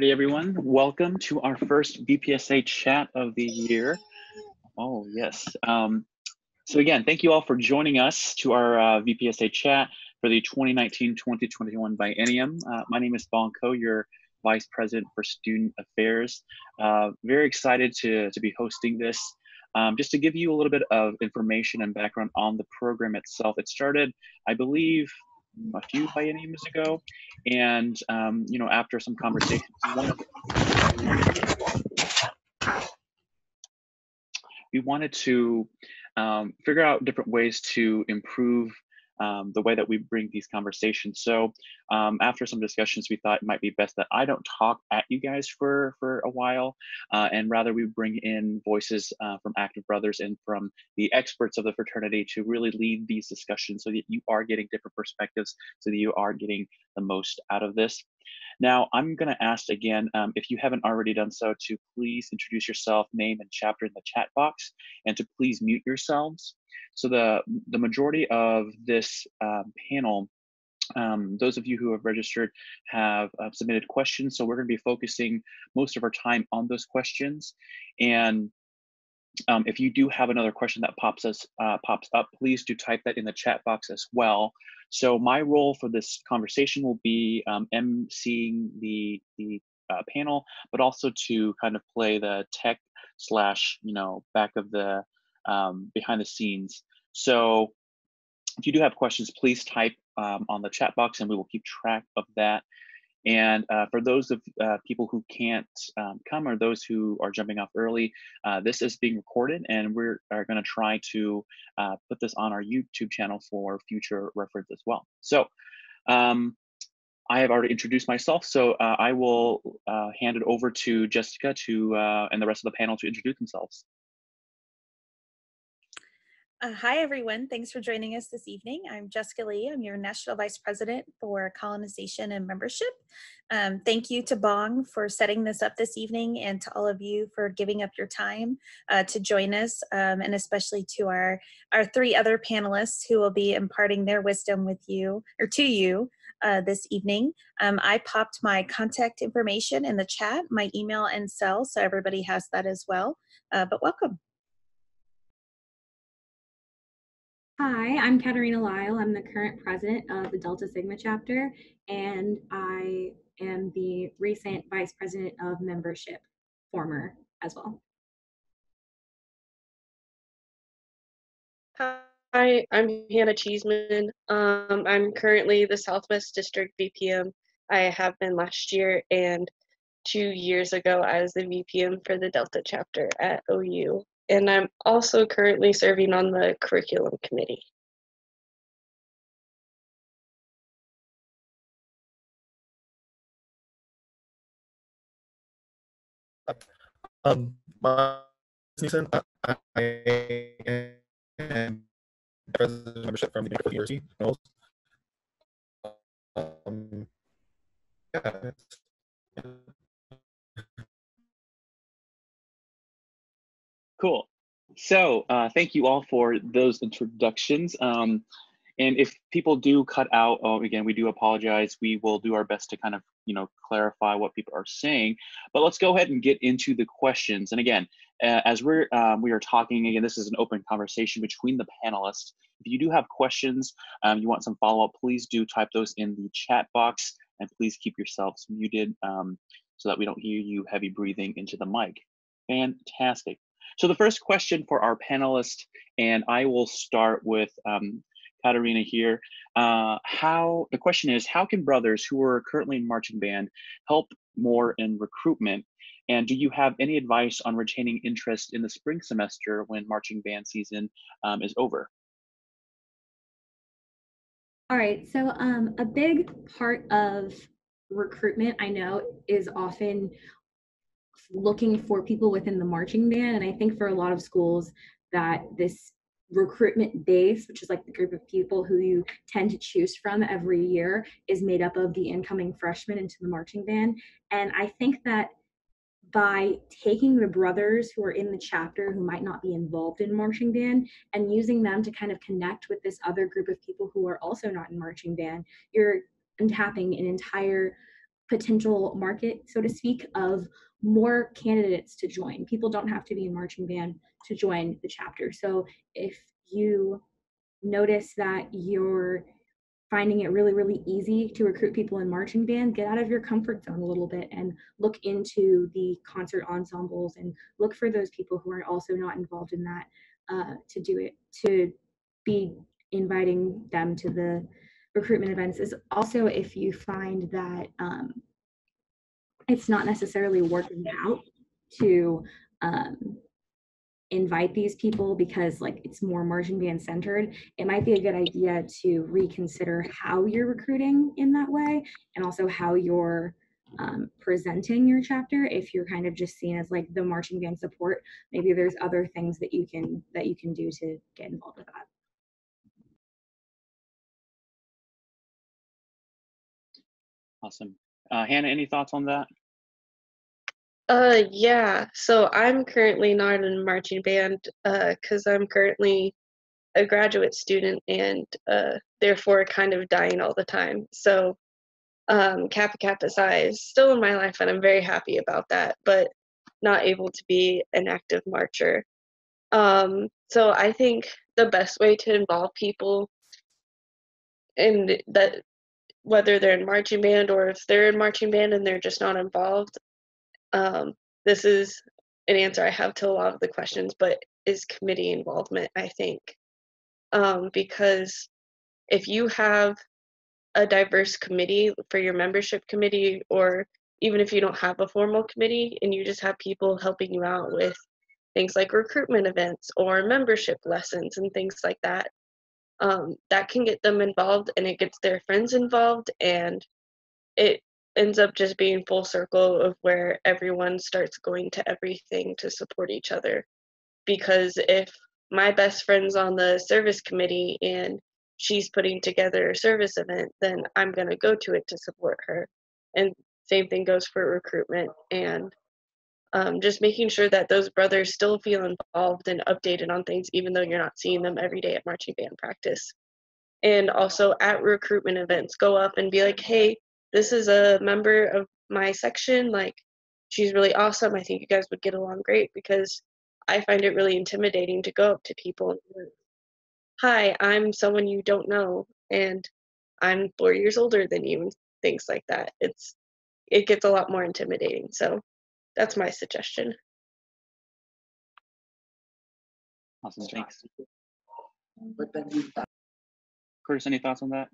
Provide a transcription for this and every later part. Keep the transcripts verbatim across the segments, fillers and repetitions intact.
Alrighty, everyone. Welcome to our first V P S A chat of the year. Oh, yes. Um, so again, thank you all for joining us to our uh, V P S A chat for the twenty nineteen twenty twenty-one biennium. Uh, my name is Bon Ko, your Vice President for Student Affairs. Uh, very excited to, to be hosting this. Um, just to give you a little bit of information and background on the program itself, it started, I believe, a few bienniums ago, and um, you know, after some conversations, we wanted to um, figure out different ways to improve um, the way that we bring these conversations. So um, after some discussions, we thought it might be best that I don't talk at you guys for for a while, uh, and rather we bring in voices uh, from active brothers and from the experts of the fraternity to really lead these discussions so that you are getting different perspectives, so that you are getting the most out of this. Now, I'm gonna ask again, um, if you haven't already done so, to please introduce yourself, name and chapter in the chat box, and to please mute yourselves. So the, the majority of this uh, panel, um, those of you who have registered have uh, submitted questions. So we're gonna be focusing most of our time on those questions. And um, if you do have another question that pops, us, uh, pops up, please do type that in the chat box as well. So my role for this conversation will be um, emceeing the, the uh, panel, but also to kind of play the tech slash, you know, back of the, um, behind the scenes. So if you do have questions, please type um, on the chat box and we will keep track of that. And uh, for those of uh, people who can't um, come, or those who are jumping off early, uh, this is being recorded and we are going to try to uh, put this on our YouTube channel for future reference as well. So um, I have already introduced myself, so uh, I will uh, hand it over to Jessica to uh, and the rest of the panel to introduce themselves. Uh, hi, everyone. Thanks for joining us this evening. I'm Jessica Lee. I'm your National Vice President for Colonization and Membership. Um, thank you to Bong for setting this up this evening, and to all of you for giving up your time uh, to join us, um, and especially to our, our three other panelists who will be imparting their wisdom with you, or to you, uh, this evening. Um, I popped my contact information in the chat, my email and cell, so everybody has that as well, uh, but welcome. Hi, I'm Katerina Lyle. I'm the current president of the Delta Sigma chapter, and I am the recent vice president of membership, former as well. Hi, I'm Hannah Cheeseman. Um, I'm currently the Southwest District V P M. I have been last year, and two years ago I was the V P M for the Delta chapter at O U. And I'm also currently serving on the curriculum committee. Um, my I am president of membership from the University of North Carolina. Cool. So uh, thank you all for those introductions. Um, and if people do cut out, oh, again, we do apologize. We will do our best to kind of, you know, clarify what people are saying. But let's go ahead and get into the questions. And again, uh, as we're um, we are talking, again, this is an open conversation between the panelists. If you do have questions, um, you want some follow-up, please do type those in the chat box, and please keep yourselves muted um, so that we don't hear you heavy breathing into the mic. Fantastic. So the first question for our panelists, and I will start with um, Katerina here. Uh, how the question is, how can brothers who are currently in marching band help more in recruitment? And do you have any advice on retaining interest in the spring semester when marching band season um, is over? All right, so um, a big part of recruitment, I know, is often looking for people within the marching band. And I think for a lot of schools that this recruitment base, which is like the group of people who you tend to choose from every year, is made up of the incoming freshmen into the marching band. And I think that by taking the brothers who are in the chapter who might not be involved in marching band and using them to kind of connect with this other group of people who are also not in marching band, you're untapping an entire potential market, so to speak, of more candidates to join. People don't have to be in marching band to join the chapter. So if you notice that you're finding it really, really easy to recruit people in marching band, get out of your comfort zone a little bit and look into the concert ensembles and look for those people who are also not involved in that uh, to do it, to be inviting them to the recruitment events. Is also if you find that um, it's not necessarily working out to um, invite these people because like it's more marching band centered, it might be a good idea to reconsider how you're recruiting in that way, and also how you're um, presenting your chapter. If you're kind of just seen as like the marching band support, maybe there's other things that you can that you can do to get involved with that. Awesome. Uh, Hannah, any thoughts on that? Uh, yeah, so I'm currently not in marching band because uh, I'm currently a graduate student and uh, therefore kind of dying all the time. So um, Kappa Kappa Psi is still in my life and I'm very happy about that, but not able to be an active marcher. Um, so I think the best way to involve people in that, whether they're in marching band or if they're in marching band and they're just not involved, Um, this is an answer I have to a lot of the questions, but is committee involvement, I think. Um, because if you have a diverse committee for your membership committee, or even if you don't have a formal committee and you just have people helping you out with things like recruitment events or membership lessons and things like that, um, that can get them involved and it gets their friends involved, and it ends up just being full circle of where everyone starts going to everything to support each other. Because if my best friend's on the service committee and she's putting together a service event, then I'm going to go to it to support her. And same thing goes for recruitment, and um, just making sure that those brothers still feel involved and updated on things, even though you're not seeing them every day at marching band practice. And also at recruitment events, go up and be like, hey, this is a member of my section, like, she's really awesome. I think you guys would get along great, because I find it really intimidating to go up to people and be like, hi, I'm someone you don't know, and I'm four years older than you, and things like that. It's, it gets a lot more intimidating, so that's my suggestion. Awesome, thanks. Curtis, any thoughts on that?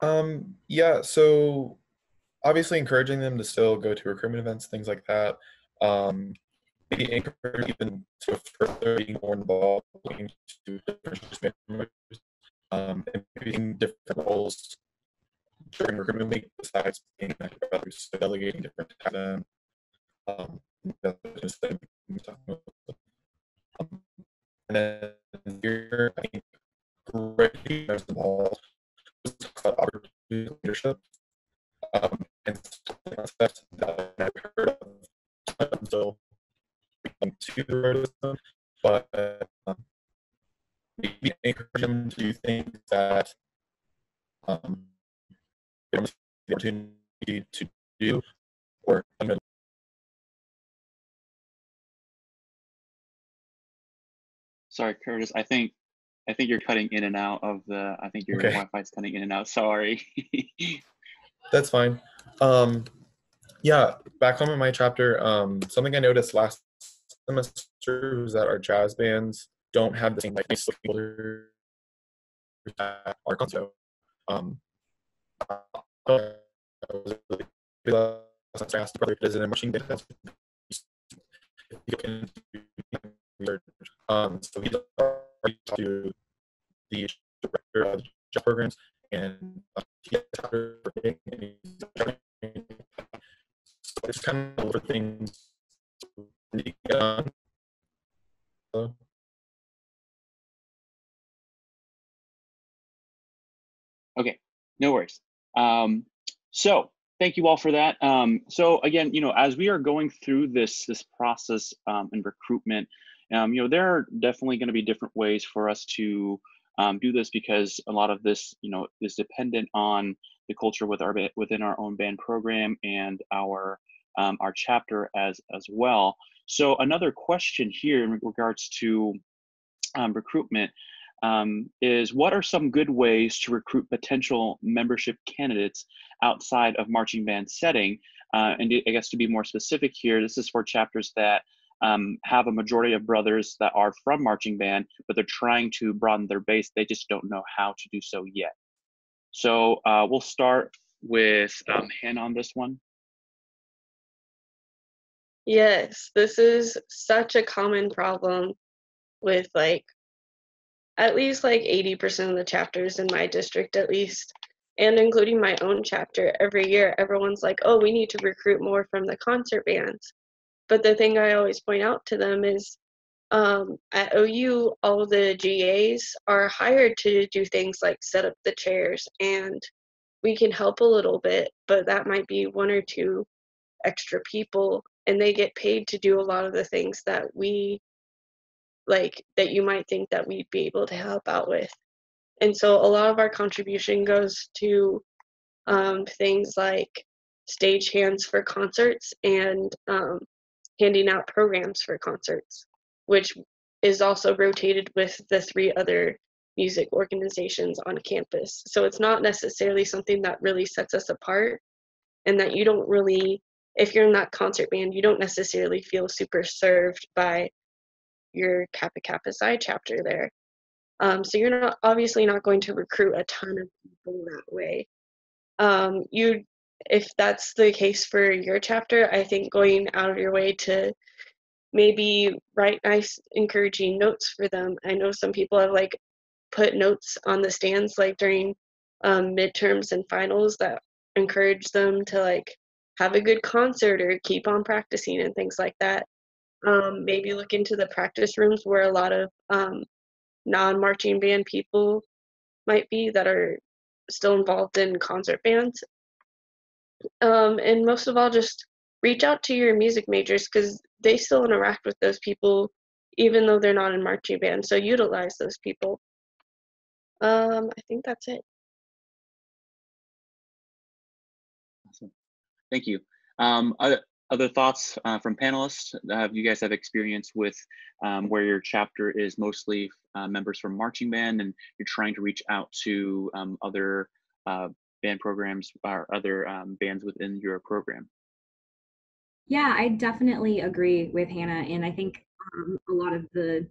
Um, yeah, so obviously encouraging them to still go to recruitment events, things like that. Um, maybe encourage them to further be more involved, looking to different members, um, and maybe different roles during recruitment week besides being others, so delegating different to them. Um, and then here, I think, recognize them all. Talks about opportunity leadership, um, and concepts that I've heard of until coming to the Road to Wisdom, but um, we encourage them to think that um, they don't have the opportunity to do or. Sorry, Curtis. I think. I think you're cutting in and out of the, I think your okay. Wi-Fi is cutting in and out, sorry. That's fine. Um, yeah, back home in my chapter, um, something I noticed last semester was that our jazz bands don't have the same like nice stakeholders that our concert. Um, I was really glad I asked brother is in a marching band. You can do research. Um, so he's to the director of the job programs, and uh, so it's kind of over things. Uh, okay, no worries. Um, so thank you all for that. Um, so again, you know, as we are going through this this process um, in recruitment. Um, you know, there are definitely going to be different ways for us to um, do this because a lot of this, you know, is dependent on the culture with our, within our own band program and our um, our chapter as as well. So another question here in regards to um, recruitment um, is, what are some good ways to recruit potential membership candidates outside of marching band setting? Uh, and I guess to be more specific here, this is for chapters that um, have a majority of brothers that are from marching band, but they're trying to broaden their base. They just don't know how to do so yet. So uh, we'll start with um, Hannah on this one. Yes, this is such a common problem with like at least like eighty percent of the chapters in my district, at least, and including my own chapter. Every year, everyone's like, oh, we need to recruit more from the concert bands. But the thing I always point out to them is um, at O U, all the G As are hired to do things like set up the chairs, and we can help a little bit, but that might be one or two extra people. And they get paid to do a lot of the things that we, like, that you might think that we'd be able to help out with. And so a lot of our contribution goes to um, things like stage hands for concerts and um, handing out programs for concerts, which is also rotated with the three other music organizations on campus. So it's not necessarily something that really sets us apart, and that you don't really, if you're in that concert band, you don't necessarily feel super served by your Kappa Kappa Psi chapter there. Um, so you're not obviously not going to recruit a ton of people that way. Um, you, if that's the case for your chapter, I think going out of your way to maybe write nice, encouraging notes for them. I know some people have like put notes on the stands like during um, midterms and finals that encourage them to like have a good concert or keep on practicing and things like that. Um, maybe look into the practice rooms where a lot of um, non-marching band people might be that are still involved in concert bands. Um, and most of all, just reach out to your music majors, because they still interact with those people even though they're not in marching band, so utilize those people. Um, I think that's it. Awesome. Thank you. Um, other, other thoughts uh, from panelists? Uh, you guys have experience with um, where your chapter is mostly uh, members from marching band, and you're trying to reach out to um, other uh, band programs or other um, bands within your program. Yeah, I definitely agree with Hannah, and I think um, a lot of the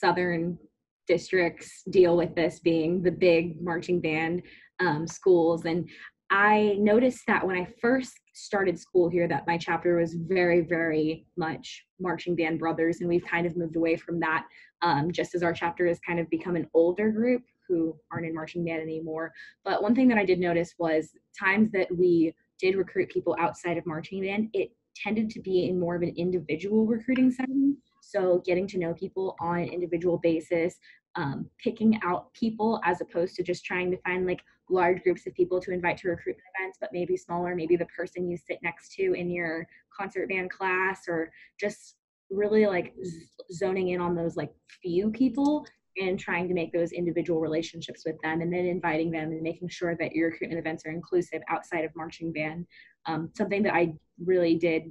Southern districts deal with this being the big marching band um, schools. And I noticed that when I first started school here, that my chapter was very, very much marching band brothers, and we've kind of moved away from that, um, just as our chapter has kind of become an older group who aren't in marching band anymore. But one thing that I did notice was times that we did recruit people outside of marching band, it tended to be in more of an individual recruiting setting. So getting to know people on an individual basis, um, picking out people as opposed to just trying to find like large groups of people to invite to recruitment events, but maybe smaller, maybe the person you sit next to in your concert band class, or just really like zoning in on those like few people and trying to make those individual relationships with them, and then inviting them and making sure that your recruitment events are inclusive outside of marching band. Um, something that I really did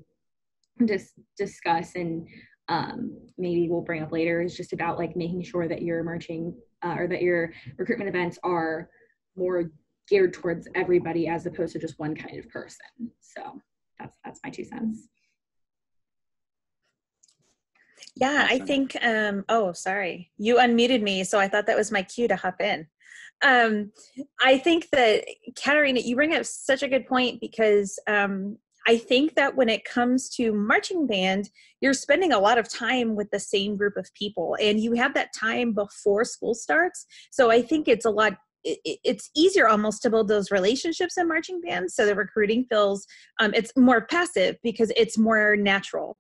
just discuss and Um, maybe we'll bring up later is just about like making sure that your marching uh, or that your recruitment events are more geared towards everybody as opposed to just one kind of person. So that's that's my two cents. Yeah, awesome. I think. Um, oh, sorry, you unmuted me, so I thought that was my cue to hop in. Um, I think that Katerina, you bring up such a good point, because Um, I think that when it comes to marching band, you're spending a lot of time with the same group of people, and you have that time before school starts. So I think it's a lot, it's easier almost to build those relationships in marching band. So the recruiting feels, um, it's more passive because it's more natural.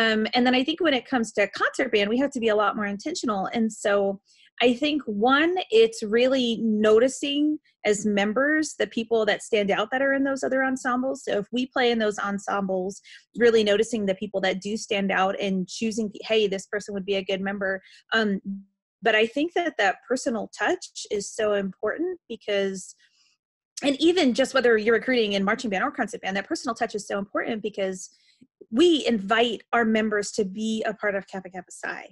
Um, and then I think when it comes to concert band, we have to be a lot more intentional. And so I think one, it's really noticing as members the people that stand out that are in those other ensembles. So if we play in those ensembles, really noticing the people that do stand out and choosing, hey, this person would be a good member. Um, But I think that that personal touch is so important, because, and even just whether you're recruiting in marching band or concert band, that personal touch is so important because we invite our members to be a part of Kappa Kappa Psi.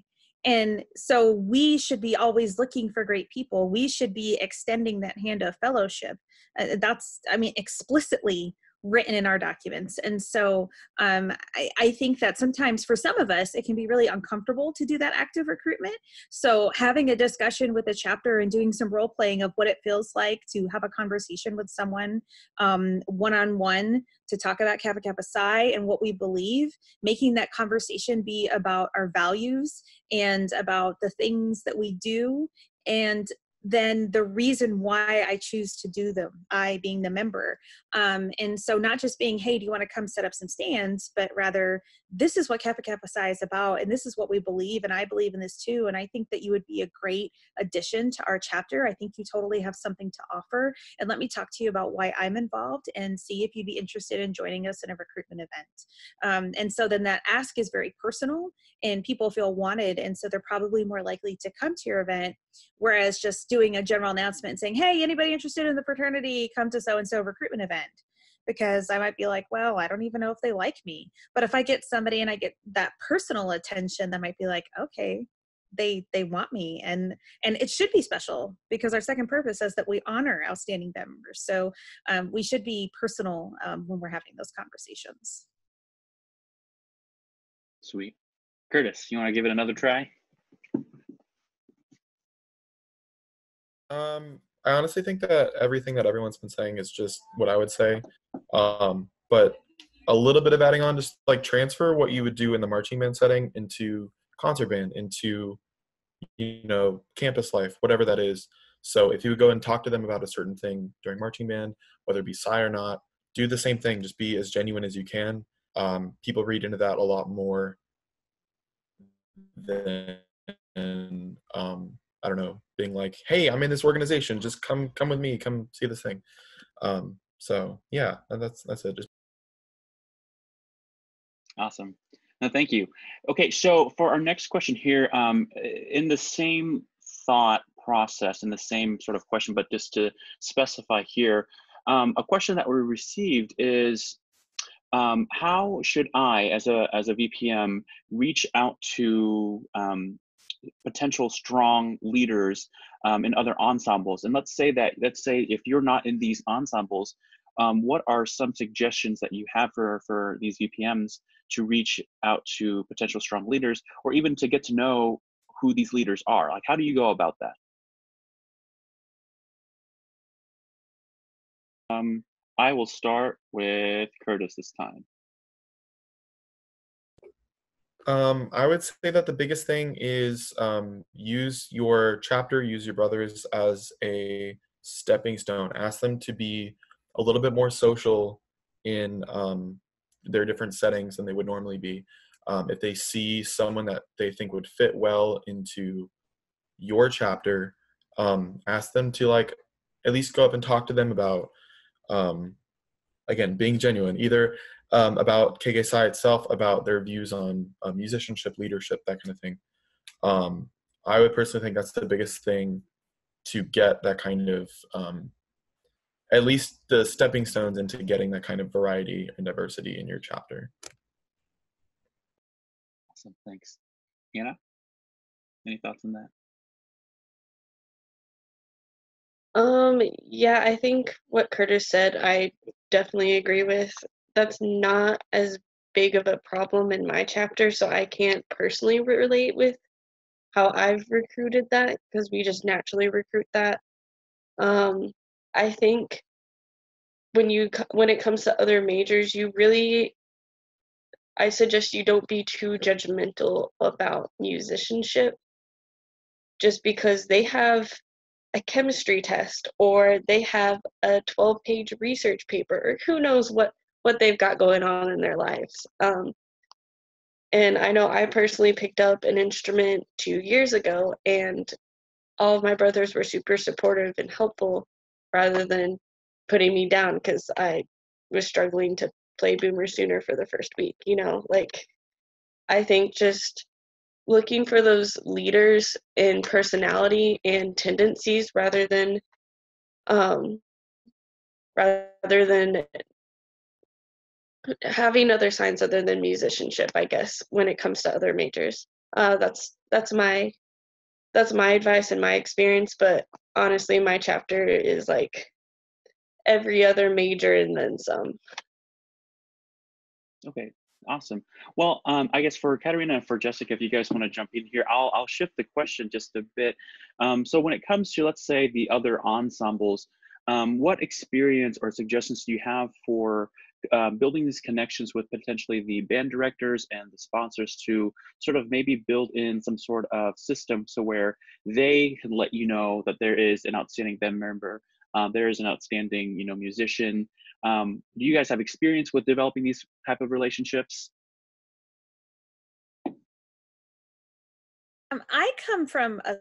And so we should be always looking for great people. We should be extending that hand of fellowship. Uh, that's, I mean, explicitly written in our documents. And so um, I, I think that sometimes for some of us, it can be really uncomfortable to do that active recruitment. So having a discussion with a chapter and doing some role playing of what it feels like to have a conversation with someone um, one-on-one to talk about Kappa Kappa Psi and what we believe, making that conversation be about our values and about the things that we do, and then the reason why I choose to do them, I being the member. Um, and so not just being, hey, do you want to come set up some stands, but rather this is what Kappa Kappa Psi is about, and this is what we believe, and I believe in this too, and I think that you would be a great addition to our chapter. I think you totally have something to offer, and let me talk to you about why I'm involved and see if you'd be interested in joining us in a recruitment event. Um, and so then that ask is very personal, and people feel wanted, and so they're probably more likely to come to your event, whereas just doing a general announcement and saying, hey, anybody interested in the fraternity, come to so-and-so recruitment event. Because I might be like, well, I don't even know if they like me. But if I get somebody and I get that personal attention, that might be like, okay, they they want me. And and it should be special, because our second purpose says that we honor outstanding members. So um, we should be personal um, when we're having those conversations. Sweet. Curtis, you want to give it another try? Um, I honestly think that everything that everyone's been saying is just what I would say. Um, but a little bit of adding on, just like transfer what you would do in the marching band setting into concert band, into, you know, campus life, whatever that is. So if you would go and talk to them about a certain thing during marching band, whether it be Psi or not, do the same thing. Just be as genuine as you can. Um, people read into that a lot more than, um, I don't know, being like, hey, I'm in this organization, just come come with me, come see this thing. Um, so yeah, that's that's it. Just awesome. No, thank you. Okay, so for our next question here, um, in the same thought process, in the same sort of question, but just to specify here, um, a question that we received is, um, how should I, as a, as a V P M, reach out to um, potential strong leaders um, in other ensembles? And let's say that, let's say if you're not in these ensembles, um, what are some suggestions that you have for, for these V P Ms to reach out to potential strong leaders, or even to get to know who these leaders are? Like, how do you go about that? Um, I will start with Curtis this time. Um, I would say that the biggest thing is um, use your chapter, use your brothers as a stepping stone. Ask them to be a little bit more social in um, their different settings than they would normally be. Um, if they see someone that they think would fit well into your chapter, um, ask them to, like, at least go up and talk to them about, um, again, being genuine, either Um, about K K Psi itself, about their views on uh, musicianship, leadership, that kind of thing. Um, I would personally think that's the biggest thing, to get that kind of, um, at least the stepping stones into getting that kind of variety and diversity in your chapter. Awesome, thanks. Hannah, any thoughts on that? Um, yeah, I think what Curtis said, I definitely agree with. That's not as big of a problem in my chapter, so I can't personally relate with how I've recruited that, because we just naturally recruit that. Um, I think when you when it comes to other majors, you really, I suggest you don't be too judgmental about musicianship, just because they have a chemistry test, or they have a twelve page research paper, or who knows what what they've got going on in their lives. Um, and I know I personally picked up an instrument two years ago, and all of my brothers were super supportive and helpful, rather than putting me down because I was struggling to play Boomer Sooner for the first week. You know, like, I think just looking for those leaders in personality and tendencies rather than um, rather than having other signs other than musicianship, I guess, when it comes to other majors. Uh, that's that's my that's my advice and my experience. But honestly, my chapter is like every other major and then some. Okay. Awesome. Well, um, I guess for Katerina and for Jessica, if you guys want to jump in here, I'll, I'll shift the question just a bit. Um, so when it comes to, let's say, the other ensembles, um, what experience or suggestions do you have for uh, building these connections with potentially the band directors and the sponsors to sort of maybe build in some sort of system so where they can let you know that there is an outstanding band member, uh, there is an outstanding, you know, musician? Um, do you guys have experience with developing these type of relationships? Um, I come from a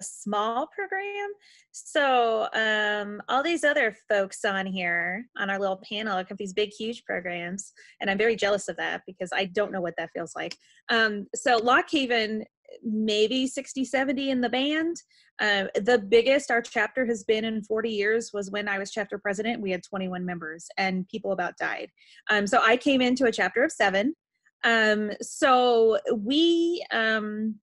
small program, so um, all these other folks on here, on our little panel, are these big, huge programs, and I'm very jealous of that because I don't know what that feels like. Um, so Lock Haven, maybe sixty, seventy in the band. Uh, the biggest our chapter has been in forty years was when I was chapter president. We had twenty-one members and people about died. Um, so I came into a chapter of seven. Um, so we, um,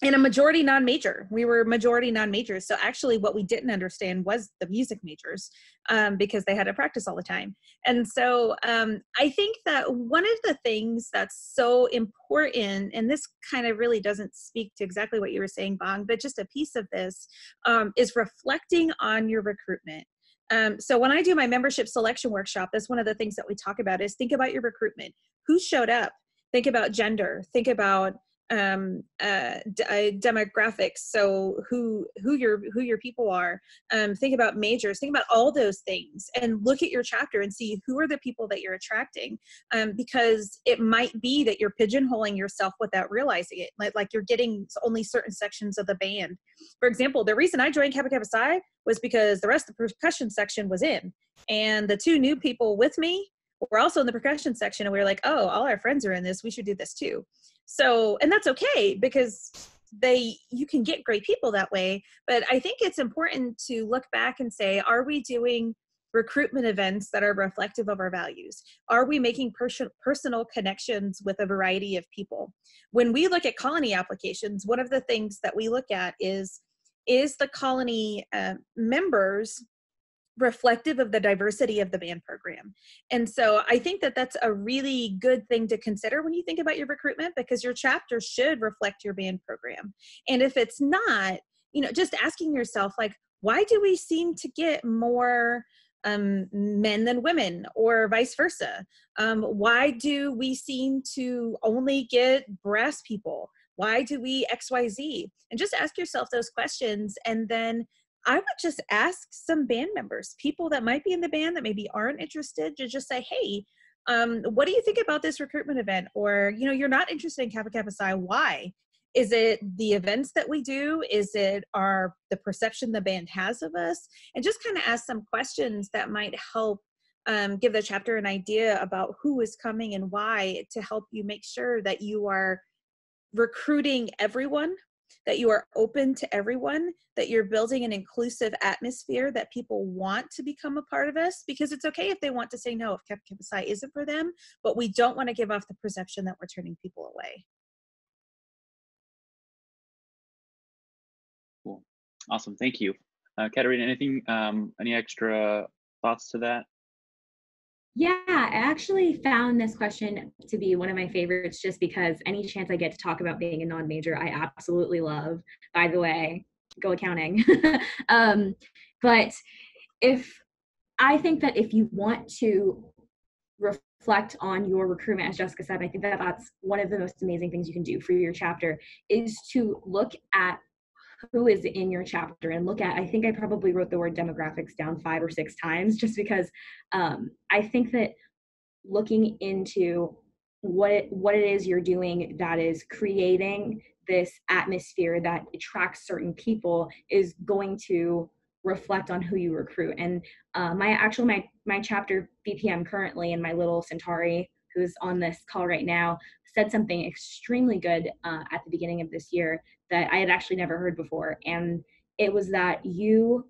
and a majority non-major, we were majority non-majors. So actually what we didn't understand was the music majors, um, because they had to practice all the time. And so um, I think that one of the things that's so important, and this kind of really doesn't speak to exactly what you were saying, Bong, but just a piece of this, um, is reflecting on your recruitment. Um, so when I do my membership selection workshop, that's one of the things that we talk about is think about your recruitment. Who showed up? Think about gender. Think about um uh, d uh demographics, so who who your who your people are. Um think about majors, think about all those things, and look at your chapter and see who are the people that you're attracting, um because it might be that you're pigeonholing yourself without realizing it, like like you're getting only certain sections of the band. For example, the reason I joined Kappa Kappa Psi was because the rest of the percussion section was in, and the two new people with me were also in the percussion section, and we were like, oh, all our friends are in this, we should do this too. So, and that's okay, because they, you can get great people that way. But I think it's important to look back and say, are we doing recruitment events that are reflective of our values? Are we making pers personal connections with a variety of people? When we look at colony applications, one of the things that we look at is, is the colony uh, members reflective of the diversity of the band program? And so I think that that's a really good thing to consider when you think about your recruitment, because your chapter should reflect your band program. And if it's not, you know, just asking yourself, like, why do we seem to get more um, men than women, or vice versa? Um, why do we seem to only get brass people? Why do we X Y Z? And just ask yourself those questions, and then I would just ask some band members, people that might be in the band that maybe aren't interested, to just say, hey, um, what do you think about this recruitment event? Or, you know, you're not interested in Kappa Kappa Psi, why? Is it the events that we do? Is it our, the perception the band has of us? And just kind of ask some questions that might help um, give the chapter an idea about who is coming and why, to help you make sure that you are recruiting everyone, that you are open to everyone, that you're building an inclusive atmosphere that people want to become a part of us, because it's okay if they want to say no, if Kappa Kappa Psi isn't for them, but we don't want to give off the perception that we're turning people away. Cool. Awesome. Thank you. Uh, Katerina, anything, um, any extra thoughts to that? Yeah, I actually found this question to be one of my favorites, just because any chance I get to talk about being a non-major, I absolutely love. By the way, go accounting. um, but if I think that if you want to reflect on your recruitment, as Jessica said, I think that that's one of the most amazing things you can do for your chapter, is to look at who is in your chapter and look at, I think I probably wrote the word demographics down five or six times, just because um, I think that looking into what it, what it is you're doing that is creating this atmosphere that attracts certain people is going to reflect on who you recruit. And uh, my actual, my, my chapter B P M currently in my little Centauri who's on this call right now, said something extremely good uh, at the beginning of this year that I had actually never heard before. And it was that you,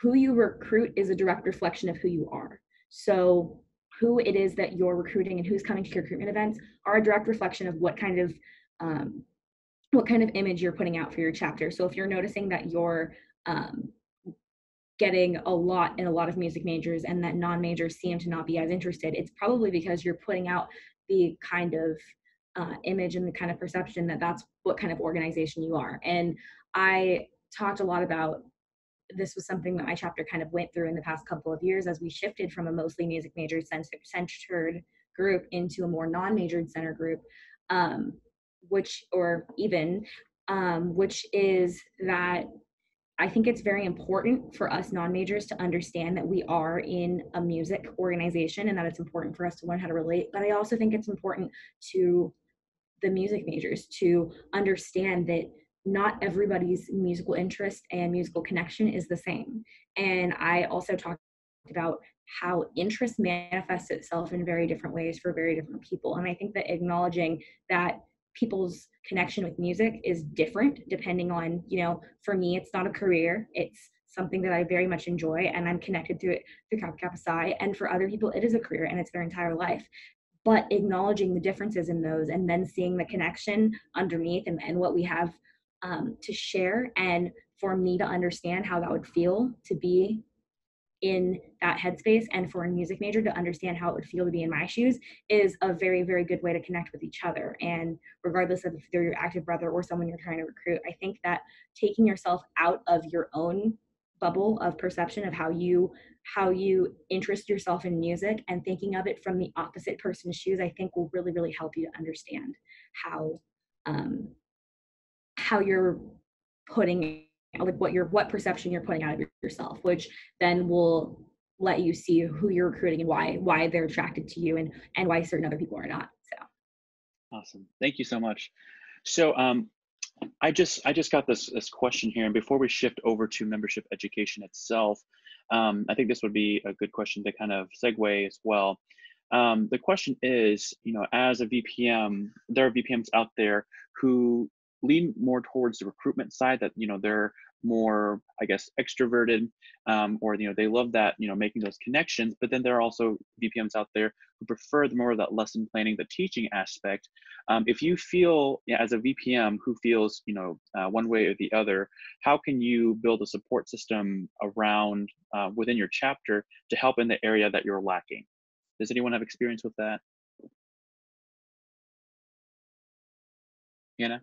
who you recruit is a direct reflection of who you are. So who it is that you're recruiting and who's coming to your recruitment events are a direct reflection of what kind of um, what kind of image you're putting out for your chapter. So if you're noticing that you're um, getting a lot in a lot of music majors and that non-majors seem to not be as interested, it's probably because you're putting out the kind of uh, image and the kind of perception that that's what kind of organization you are. And I talked a lot about, this was something that my chapter kind of went through in the past couple of years as we shifted from a mostly music major centered group into a more non-majored center group, um, which, or even, um, which is that I think it's very important for us non-majors to understand that we are in a music organization and that it's important for us to learn how to relate. But I also think it's important to the music majors to understand that not everybody's musical interest and musical connection is the same. And I also talked about how interest manifests itself in very different ways for very different people. And I think that acknowledging that people's connection with music is different depending on, you know, for me, it's not a career. It's something that I very much enjoy and I'm connected to it through Kappa Kappa Psi. And for other people, it is a career and it's their entire life. But acknowledging the differences in those and then seeing the connection underneath and, and what we have um, to share, and for me to understand how that would feel to be in that headspace and for a music major to understand how it would feel to be in my shoes is a very, very good way to connect with each other. And regardless of if they're your active brother or someone you're trying to recruit, I think that taking yourself out of your own bubble of perception of how you, how you interest yourself in music and thinking of it from the opposite person's shoes, I think will really, really help you to understand how, um, how you're putting like what your what perception you're putting out of yourself, which then will let you see who you're recruiting and why why they're attracted to you and and why certain other people are not. So awesome, thank you so much. So um, I just I just got this this question here, and before we shift over to membership education itself, um, I think this would be a good question to kind of segue as well. Um, the question is, you know, as a V P M, there are V P Ms out there who lean more towards the recruitment side, that, you know, they're more, I guess, extroverted, um, or, you know, they love that, you know, making those connections. But then there are also V P Ms out there who prefer the more of that lesson planning, the teaching aspect. Um, if you feel, yeah, as a V P M who feels, you know, uh, one way or the other, how can you build a support system around uh, within your chapter to help in the area that you're lacking? Does anyone have experience with that? Hannah?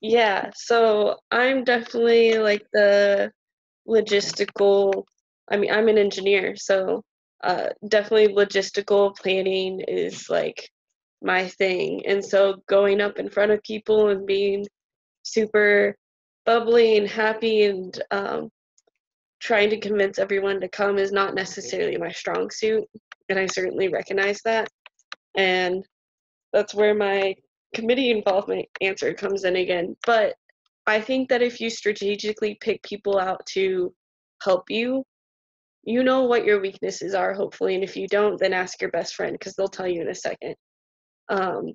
Yeah, so I'm definitely like the logistical, I mean, I'm an engineer, so uh, definitely logistical planning is like my thing. And so going up in front of people and being super bubbly and happy and um, trying to convince everyone to come is not necessarily my strong suit. And I certainly recognize that. And that's where my committee involvement answer comes in again. But I think that if you strategically pick people out to help you, you know what your weaknesses are, hopefully. And if you don't, then ask your best friend, because they'll tell you in a second. Um,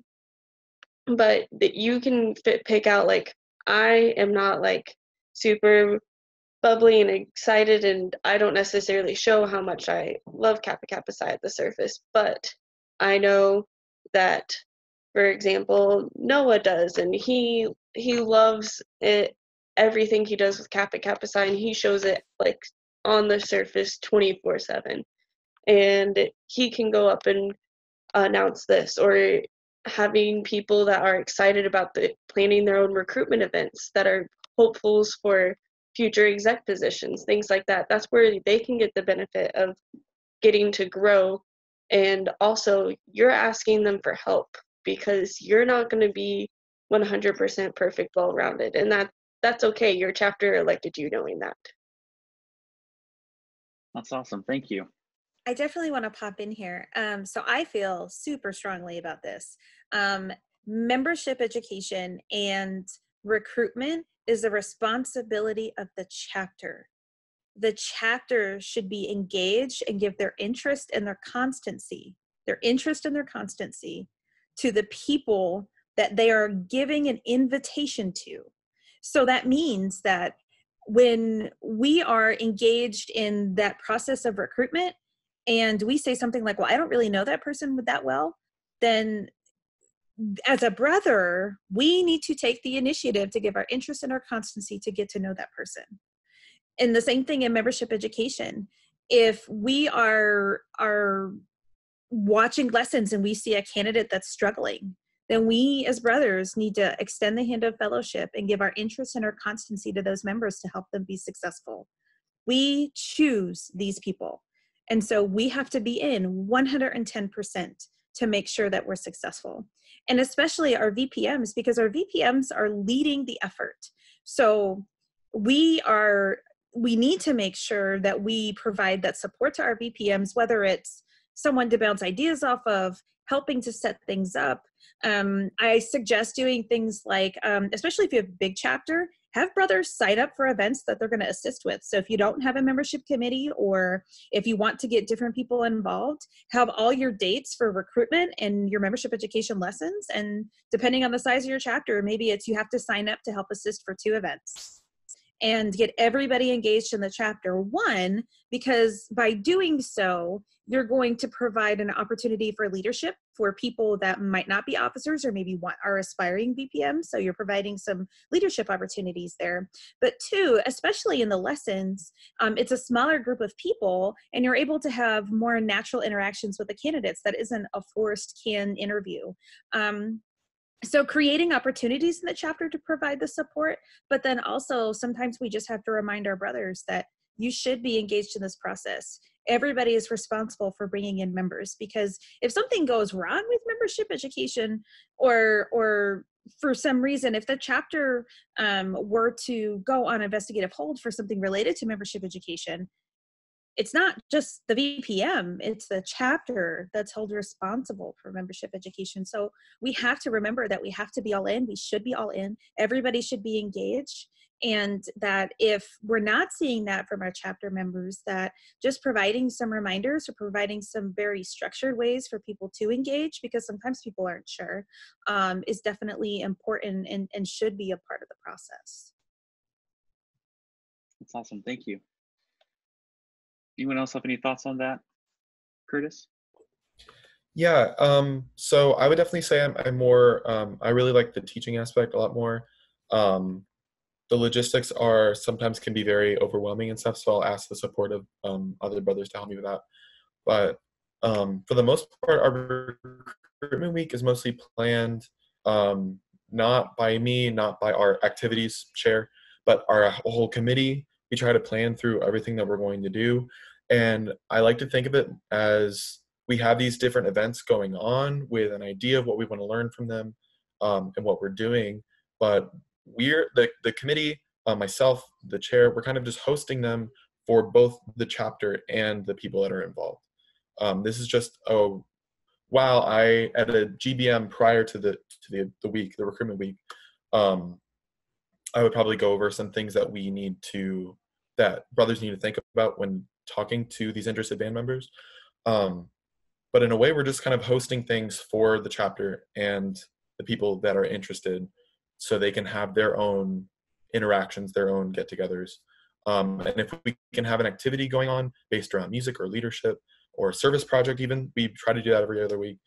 but that you can fit, pick out, like, I am not like super bubbly and excited, and I don't necessarily show how much I love Kappa Kappa Psi at the surface, but I know that, for example, Noah does, and he he loves it, everything he does with Kappa Kappa Psi, and he shows it like on the surface twenty-four seven. And he can go up and announce this, or having people that are excited about the, planning their own recruitment events that are hopefuls for future exec positions, things like that. That's where they can get the benefit of getting to grow. And also, you're asking them for help, because you're not going to be one hundred percent perfect, well-rounded, and that that's okay. Your chapter elected you knowing that. That's awesome. Thank you. I definitely want to pop in here. Um, so I feel super strongly about this. Um, membership education and recruitment is the responsibility of the chapter. The chapter should be engaged and give their interest and their constancy. their interest and their constancy to the people that they are giving an invitation to. So that means that when we are engaged in that process of recruitment and we say something like, well, I don't really know that person that well, then as a brother, we need to take the initiative to give our interest and our constancy to get to know that person. And the same thing in membership education. If we are, are watching lessons and we see a candidate that's struggling, then we as brothers need to extend the hand of fellowship and give our interest and our constancy to those members to help them be successful. We choose these people. And so we have to be in one hundred ten percent to make sure that we're successful. And especially our V P Ms, because our V P Ms are leading the effort. So we are, we need to make sure that we provide that support to our V P Ms, whether it's someone to bounce ideas off of, helping to set things up. Um, I suggest doing things like, um, especially if you have a big chapter, have brothers sign up for events that they're going to assist with. So if you don't have a membership committee, or if you want to get different people involved, have all your dates for recruitment and your membership education lessons. And depending on the size of your chapter, maybe it's you have to sign up to help assist for two events and get everybody engaged in the chapter one, because by doing so, you're going to provide an opportunity for leadership for people that might not be officers or maybe want, are aspiring V P Ms. So you're providing some leadership opportunities there. But two, especially in the lessons, um, it's a smaller group of people and you're able to have more natural interactions with the candidates that isn't a forced canned interview. Um, So creating opportunities in the chapter to provide the support, but then also sometimes we just have to remind our brothers that you should be engaged in this process. Everybody is responsible for bringing in members, because if something goes wrong with membership education, or or for some reason, if the chapter um, were to go on investigative hold for something related to membership education, it's not just the V P M, it's the chapter that's held responsible for membership education. So we have to remember that we have to be all in, we should be all in, everybody should be engaged, and that if we're not seeing that from our chapter members, that just providing some reminders or providing some very structured ways for people to engage, because sometimes people aren't sure, um, is definitely important and, and should be a part of the process. That's awesome, thank you. Anyone else have any thoughts on that? Curtis? Yeah, um, so I would definitely say I'm, I'm more, um, I really like the teaching aspect a lot more. Um, the logistics are, sometimes can be very overwhelming and stuff, so I'll ask the support of um, other brothers to help me with that. But um, for the most part, our recruitment week is mostly planned, um, not by me, not by our activities chair, but our whole committee. We try to plan through everything that we're going to do, and I like to think of it as we have these different events going on with an idea of what we want to learn from them um, and what we're doing, but we're the, the committee, uh, myself, the chair, we're kind of just hosting them for both the chapter and the people that are involved. Um, this is just, oh wow, I at a G B M prior to the to the, the week, the recruitment week, um, I would probably go over some things that we need to, that brothers need to think about when talking to these interested band members. Um, but in a way, we're just kind of hosting things for the chapter and the people that are interested, so they can have their own interactions, their own get-togethers. Um, and if we can have an activity going on based around music or leadership or service project even, we try to do that every other week,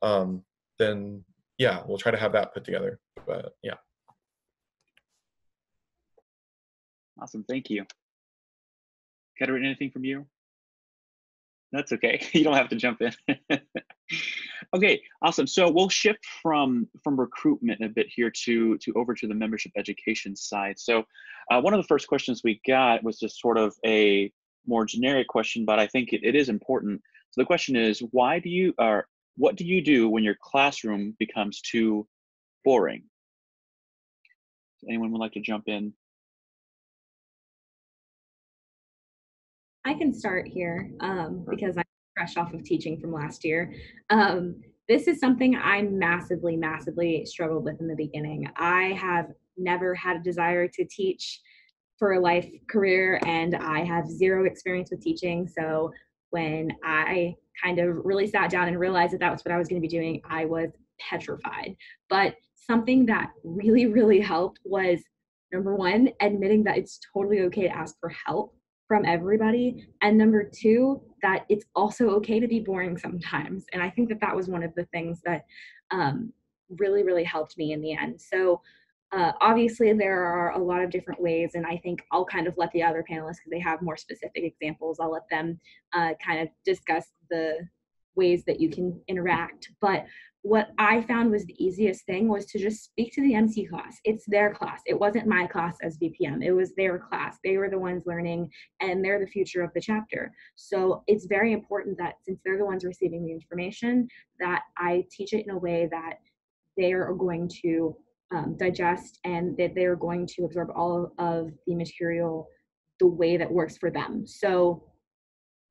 um, then yeah, we'll try to have that put together, but yeah. Awesome, thank you. Katerina, anything from you? That's okay, you don't have to jump in. Okay, awesome, so we'll shift from, from recruitment a bit here to, to over to the membership education side. So uh, one of the first questions we got was just sort of a more generic question, but I think it, it is important. So the question is, why do you, or what do you do when your classroom becomes too boring? Anyone would like to jump in? I can start here um, because I'm fresh off of teaching from last year. Um, this is something I massively, massively struggled with in the beginning. I have never had a desire to teach for a life career, and I have zero experience with teaching. So when I kind of really sat down and realized that that was what I was going to be doing, I was petrified. But something that really, really helped was, number one, admitting that it's totally okay to ask for help from everybody. And number two, that it's also okay to be boring sometimes. And I think that that was one of the things that um, really, really helped me in the end. So uh, obviously there are a lot of different ways, and I think I'll kind of let the other panelists, because they have more specific examples, I'll let them uh, kind of discuss the ways that you can interact. But what I found was the easiest thing was to just speak to the M C class. It's their class. It wasn't my class as V P M. It was their class. They were the ones learning, and they're the future of the chapter. So it's very important that, since they're the ones receiving the information, that I teach it in a way that they are going to um, digest, and that they're going to absorb all of the material the way that works for them. So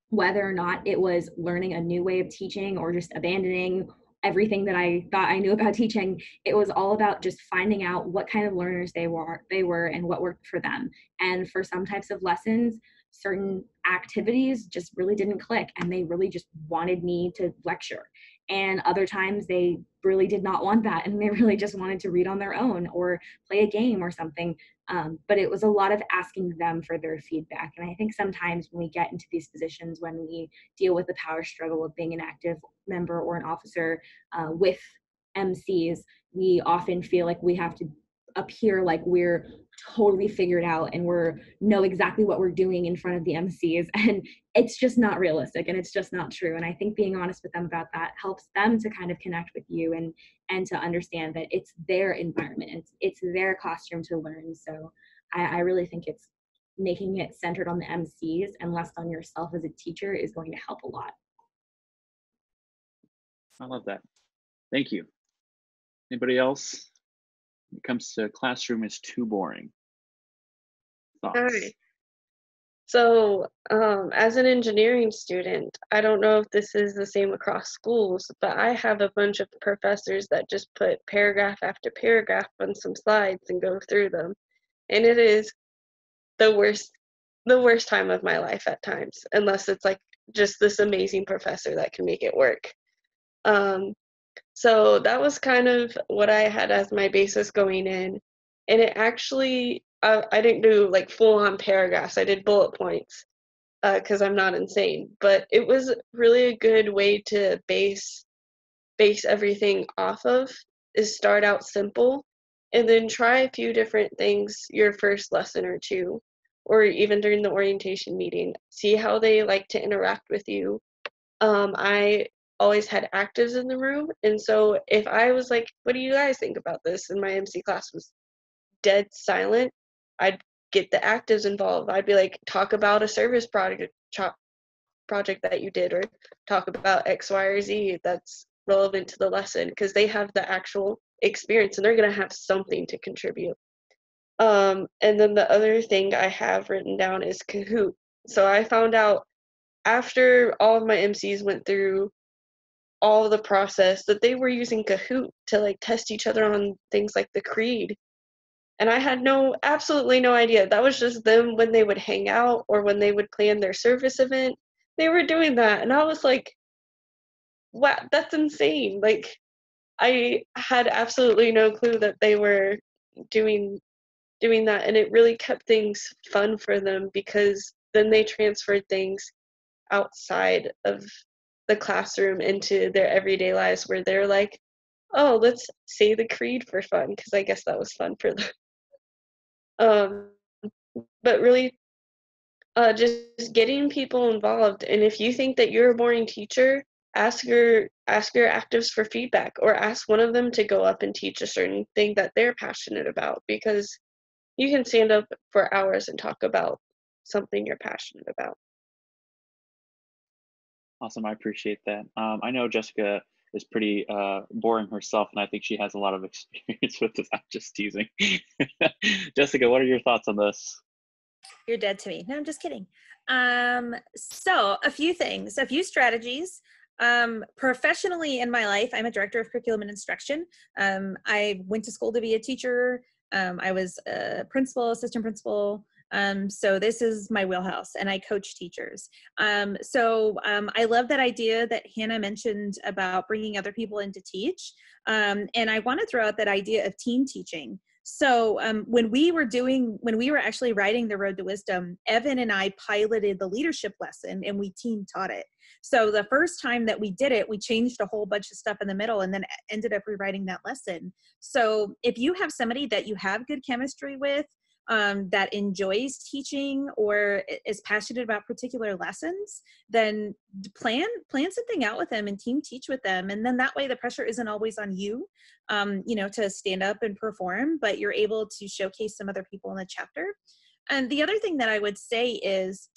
whether or not it was learning a new way of teaching or just abandoning everything that I thought I knew about teaching, it was all about just finding out what kind of learners they were, they were and what worked for them. And for some types of lessons, certain activities just really didn't click, and they really just wanted me to lecture. And other times they really did not want that, and they really just wanted to read on their own or play a game or something. Um, but it was a lot of asking them for their feedback. And I think sometimes when we get into these positions, when we deal with the power struggle of being an active member or an officer uh, with M Cs, we often feel like we have to appear like we're totally figured out and we're know exactly what we're doing in front of the M Cs, and it's just not realistic, and it's just not true. And I think being honest with them about that helps them to kind of connect with you and and to understand that it's their environment, it's it's their classroom to learn. So I, I really think it's making it centered on the M Cs and less on yourself as a teacher is going to help a lot. I love that. Thank you. Anybody else? When it comes to classroom is too boring. Thoughts? All right. So um, as an engineering student, I don't know if this is the same across schools, but I have a bunch of professors that just put paragraph after paragraph on some slides and go through them. And it is the worst, the worst time of my life at times, unless it's like just this amazing professor that can make it work. Um, So that was kind of what I had as my basis going in. And it actually, I, I didn't do like full on paragraphs. I did bullet points because uh, I'm not insane. But it was really a good way to base, base everything off of, is start out simple and then try a few different things your first lesson or two, or even during the orientation meeting. See how they like to interact with you. Um, I always had actives in the room, and so if I was like, what do you guys think about this, and my M C class was dead silent, I'd get the actives involved. I'd be like, talk about a service project project that you did, or talk about X, Y, or Z that's relevant to the lesson, because they have the actual experience and they're going to have something to contribute. Um, and then the other thing I have written down is Kahoot. So I found out after all of my M Cs went through all the process that they were using Kahoot to like test each other on things like the creed. And I had no, absolutely no idea. That was just them when they would hang out or when they would plan their service event, they were doing that. And I was like, wow, that's insane. Like I had absolutely no clue that they were doing, doing that. And it really kept things fun for them, because then they transferred things outside of the classroom into their everyday lives, where they're like, oh, let's say the creed for fun, because I guess that was fun for them. Um, but really, uh, just getting people involved. And if you think that you're a boring teacher, ask your, ask your actives for feedback, or ask one of them to go up and teach a certain thing that they're passionate about, because you can stand up for hours and talk about something you're passionate about. Awesome, I appreciate that. Um, I know Jessica is pretty uh, boring herself, and I think she has a lot of experience with this. I'm just teasing. Jessica, what are your thoughts on this? You're dead to me. No, I'm just kidding. Um, so a few things, a few strategies. Um, professionally in my life, I'm a director of curriculum and instruction. Um, I went to school to be a teacher. Um, I was a principal, assistant principal, Um, so this is my wheelhouse, and I coach teachers. Um, so um, I love that idea that Hannah mentioned about bringing other people in to teach. Um, and I want to throw out that idea of team teaching. So um, when we were doing, when we were actually writing the Road to Wisdom, Evan and I piloted the leadership lesson and we team taught it. So the first time that we did it, we changed a whole bunch of stuff in the middle and then ended up rewriting that lesson. So if you have somebody that you have good chemistry with, um, that enjoys teaching or is passionate about particular lessons, then plan, plan something out with them and team teach with them. And then that way the pressure isn't always on you, um, you know, to stand up and perform, but you're able to showcase some other people in the chapter. And the other thing that I would say is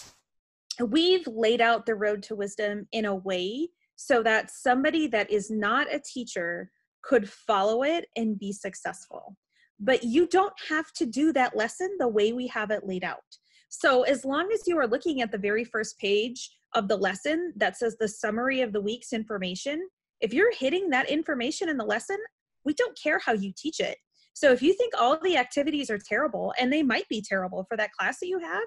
we've laid out the Road to Wisdom in a way so that somebody that is not a teacher could follow it and be successful. But you don't have to do that lesson the way we have it laid out. So as long as you are looking at the very first page of the lesson that says the summary of the week's information, if you're hitting that information in the lesson, we don't care how you teach it. So if you think all the activities are terrible, and they might be terrible for that class that you have,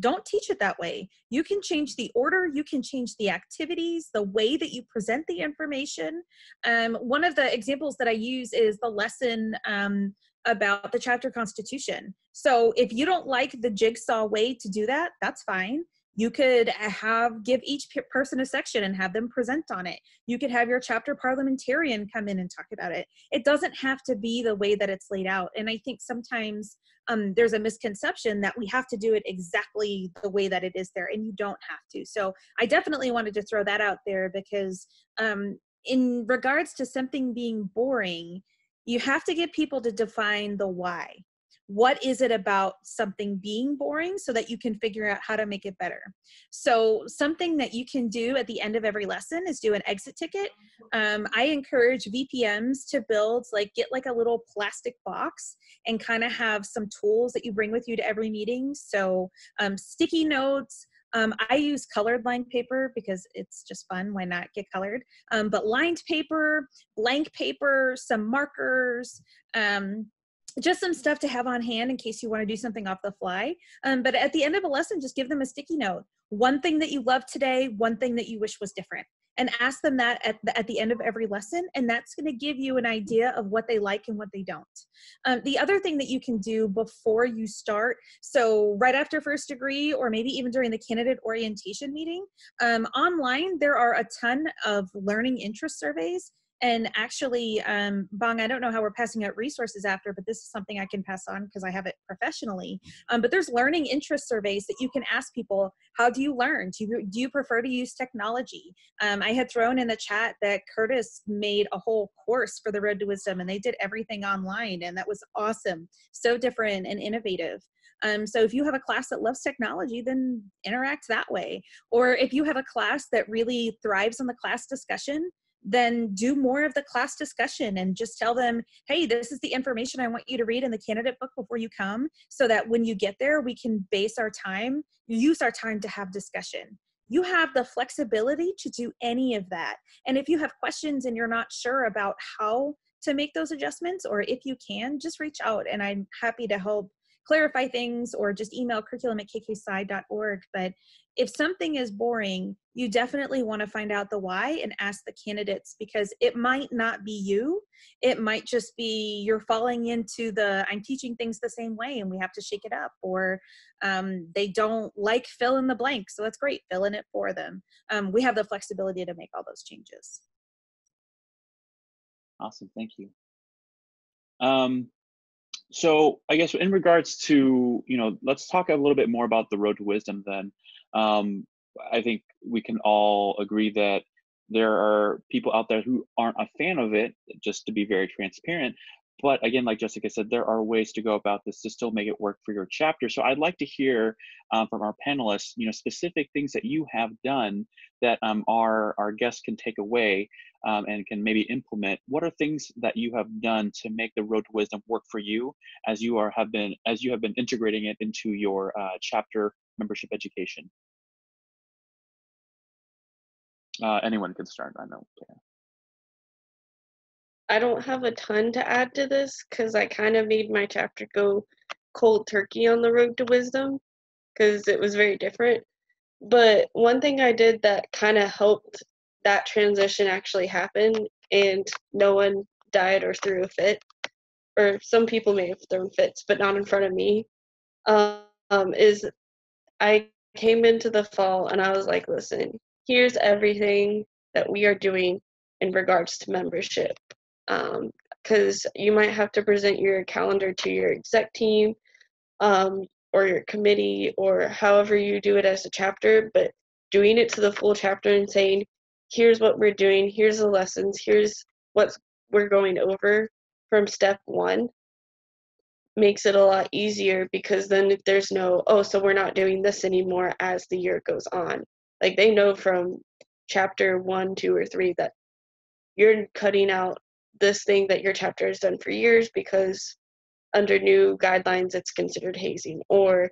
don't teach it that way. You can change the order, you can change the activities, the way that you present the information. Um, one of the examples that I use is the lesson um, about the chapter constitution. So if you don't like the jigsaw way to do that, that's fine. You could have give each person a section and have them present on it. You could have your chapter parliamentarian come in and talk about it. It doesn't have to be the way that it's laid out. And I think sometimes um, there's a misconception that we have to do it exactly the way that it is there, and you don't have to. So I definitely wanted to throw that out there because um, in regards to something being boring, you have to get people to define the why. What is it about something being boring so that you can figure out how to make it better? So something that you can do at the end of every lesson is do an exit ticket. Um, I encourage V P Ms to build, like get like a little plastic box and kind of have some tools that you bring with you to every meeting. So um, sticky notes. Um, I use colored lined paper because it's just fun. Why not get colored? Um, but lined paper, blank paper, some markers, um, just some stuff to have on hand in case you want to do something off the fly. Um, but at the end of a lesson, just give them a sticky note. One thing that you loved today, one thing that you wish was different. And ask them that at the, at the end of every lesson, and that's going to give you an idea of what they like and what they don't. Um, the other thing that you can do before you start, so right after first degree or maybe even during the candidate orientation meeting, um, online there are a ton of learning interest surveys. And actually, um, Bong, I don't know how we're passing out resources after, but this is something I can pass on because I have it professionally. Um, but there's learning interest surveys that you can ask people, how do you learn? Do you, do you prefer to use technology? Um, I had thrown in the chat that Curtis made a whole course for the Road to Wisdom, and they did everything online, and that was awesome. So different and innovative. Um, so if you have a class that loves technology, then interact that way. Or if you have a class that really thrives on the class discussion, then do more of the class discussion and just tell them, hey, this is the information I want you to read in the candidate book before you come, so that when you get there, we can base our time, use our time to have discussion. You have the flexibility to do any of that. And if you have questions and you're not sure about how to make those adjustments, or if you can, just reach out and I'm happy to help clarify things, or just email curriculum at k k s c i dot org. But if something is boring, you definitely want to find out the why and ask the candidates, because it might not be you. It might just be you're falling into the, I'm teaching things the same way and we have to shake it up, or um, they don't like fill in the blank. So that's great, fill in it for them. Um, we have the flexibility to make all those changes. Awesome, thank you. Um, So I guess in regards to, you know, let's talk a little bit more about the Road to Wisdom then. Um, I think we can all agree that there are people out there who aren't a fan of it, just to be very transparent. But again, like Jessica said, there are ways to go about this to still make it work for your chapter. So I'd like to hear um, from our panelists, you know, specific things that you have done that um, our, our guests can take away um, and can maybe implement. What are things that you have done to make the Road to Wisdom work for you as you are have been as you have been integrating it into your uh, chapter membership education? Uh, anyone can start, I know. Yeah. I don't have a ton to add to this because I kind of made my chapter go cold turkey on the Road to Wisdom. because it was very different. But one thing I did that kind of helped that transition actually happen, and no one died or threw a fit, or some people may have thrown fits, but not in front of me, um, is I came into the fall and I was like, listen, here's everything that we are doing in regards to membership. Um, because you might have to present your calendar to your exec team, um, or your committee, or however you do it as a chapter, but doing it to the full chapter and saying, here's what we're doing, here's the lessons, here's what we're going over from step one, makes it a lot easier, because then there's no, oh, so we're not doing this anymore as the year goes on. Like, they know from chapter one, two, or three that you're cutting out this thing that your chapter has done for years, because under new guidelines it's considered hazing, or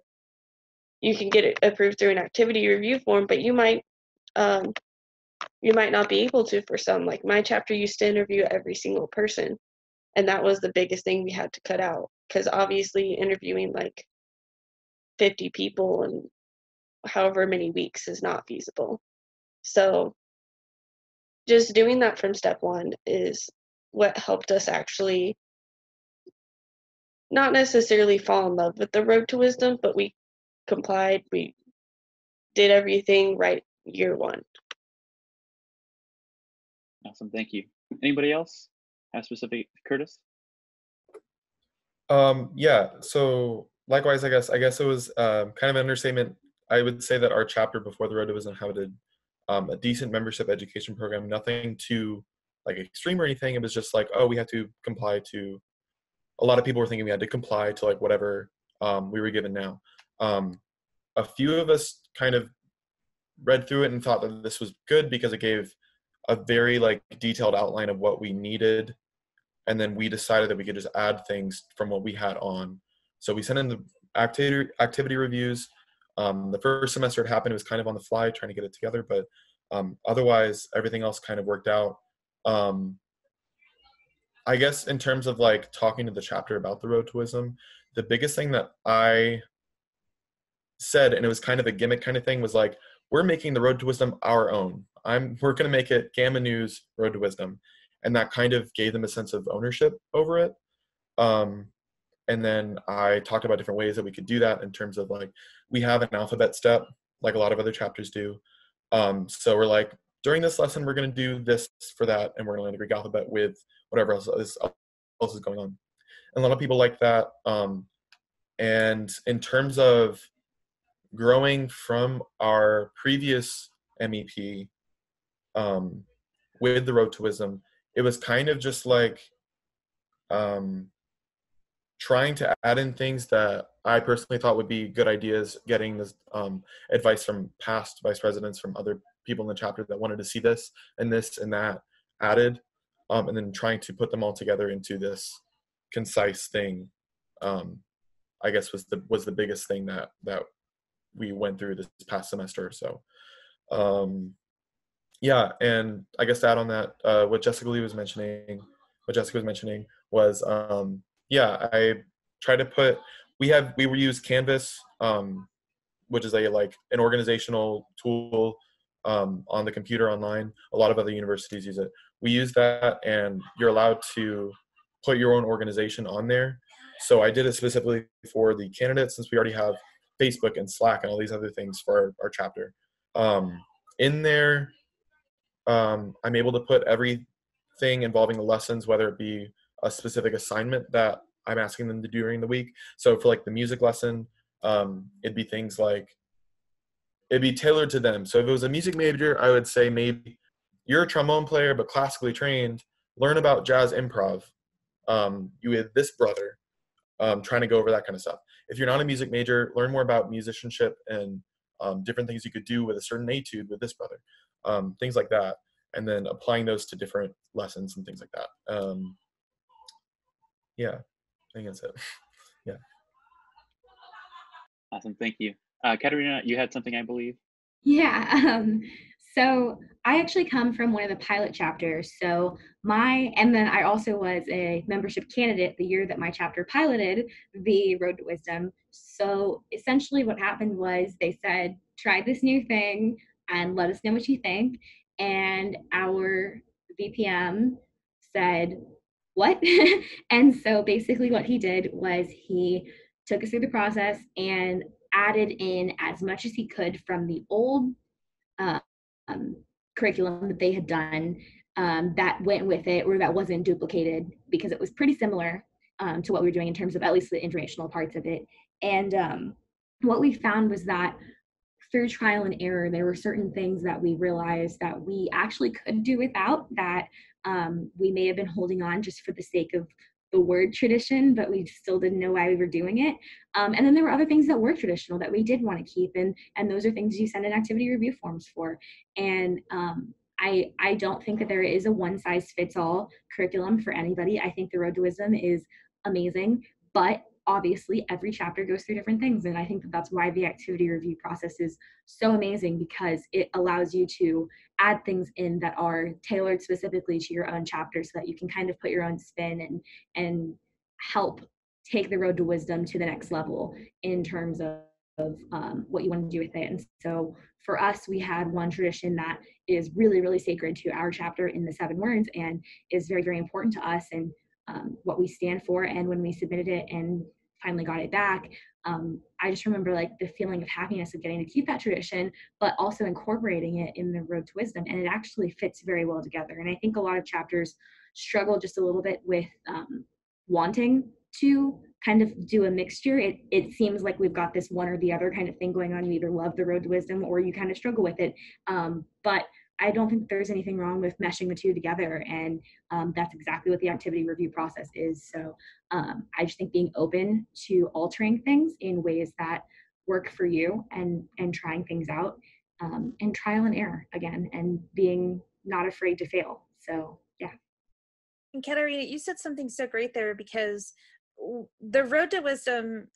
you can get it approved through an activity review form, but you might um, you might not be able to for some. Like, my chapter used to interview every single person, and that was the biggest thing we had to cut out, because obviously interviewing like fifty people in however many weeks is not feasible. So just doing that from step one is what helped us actually not necessarily fall in love with the Road to Wisdom, but we complied, we did everything right year one. Awesome, thank you. Anybody else have specific, Curtis? Um, yeah, so likewise, I guess, I guess it was um, kind of an understatement. I would say that our chapter before the Road to Wisdom had um, a decent membership education program, nothing too like extreme or anything. It was just like, oh, we have to comply to, a lot of people were thinking we had to comply to like whatever um, we were given now. Um, a few of us kind of read through it and thought that this was good because it gave a very like detailed outline of what we needed. And then we decided that we could just add things from what we had on. So we sent in the activity, activity reviews. Um, the first semester it happened, it was kind of on the fly trying to get it together, but um, otherwise everything else kind of worked out. Um, I guess in terms of like talking to the chapter about the Road to Wisdom, the biggest thing that I said, and it was kind of a gimmick kind of thing, was like, we're making the Road to Wisdom our own. I'm, we're going to make it Gamma Nu's Road to Wisdom. And that kind of gave them a sense of ownership over it. Um, and then I talked about different ways that we could do that in terms of like, we have an alphabet step like a lot of other chapters do. Um, so we're like, during this lesson, we're going to do this for that, and we're going to learn the Greek alphabet with whatever else is, else is going on. And a lot of people like that. Um, and in terms of growing from our previous M E P um, with the Road to Wisdom, it was kind of just like um, trying to add in things that I personally thought would be good ideas, getting this um, advice from past vice presidents, from other people in the chapter that wanted to see this and this and that added, um, and then trying to put them all together into this concise thing, um, I guess was the was the biggest thing that that we went through this past semester or so. Um, yeah, and I guess to add on that, uh, what Jessica Lee was mentioning, what Jessica was mentioning was, um, yeah, I try to put, we have, we use Canvas, um, which is a like an organizational tool Um, on the computer online. A lot of other universities use it. We use that, and you're allowed to put your own organization on there. So I did it specifically for the candidates, since we already have Facebook and Slack and all these other things for our, our chapter. Um, in there, um, I'm able to put everything involving the lessons, whether it be a specific assignment that I'm asking them to do during the week. So for like the music lesson, um, it'd be things like, it'd be tailored to them. So if it was a music major, I would say maybe you're a trombone player, but classically trained, learn about jazz improv. Um, you had this brother um, trying to go over that kind of stuff. If you're not a music major, learn more about musicianship and um, different things you could do with a certain etude with this brother, um, things like that. And then applying those to different lessons and things like that. Um, yeah, I think that's it. Yeah. Awesome, thank you. Uh, Katerina, you had something, I believe. Yeah. Um, so I actually come from one of the pilot chapters. So my, and then I also was a membership candidate the year that my chapter piloted the Road to Wisdom. So essentially what happened was they said, try this new thing and let us know what you think. And our V P M said, what? And so basically what he did was he took us through the process and added in as much as he could from the old uh, um, curriculum that they had done um, that went with it, or that wasn't duplicated, because it was pretty similar um, to what we were doing in terms of at least the informational parts of it. And um, what we found was that through trial and error, there were certain things that we realized that we actually could do without, that um, we may have been holding on just for the sake of the word tradition, but we still didn't know why we were doing it. Um, and then there were other things that were traditional that we did want to keep, and and those are things you send in activity review forms for. And um, I, I don't think that there is a one-size-fits-all curriculum for anybody. I think the Road to Wisdom is amazing, but obviously every chapter goes through different things, and I think that that's why the activity review process is so amazing, because it allows you to add things in that are tailored specifically to your own chapter, so that you can kind of put your own spin and and help take the Road to Wisdom to the next level in terms of, of um, what you want to do with it. And so for us, we had one tradition that is really, really sacred to our chapter in the seven words and is very, very important to us, and Um, what we stand for. And when we submitted it and finally got it back, um, I just remember like the feeling of happiness of getting to keep that tradition, but also incorporating it in the Road to Wisdom, and it actually fits very well together. And I think a lot of chapters struggle just a little bit with um, wanting to kind of do a mixture. It, it seems like we've got this one or the other kind of thing going on. You either love the Road to Wisdom or you kind of struggle with it, um, but I don't think there's anything wrong with meshing the two together, and um, that's exactly what the activity review process is. So um, I just think being open to altering things in ways that work for you, and and trying things out, um, and trial and error again, and being not afraid to fail. So yeah. And Katerina, you said something so great there, because the Road to Wisdom,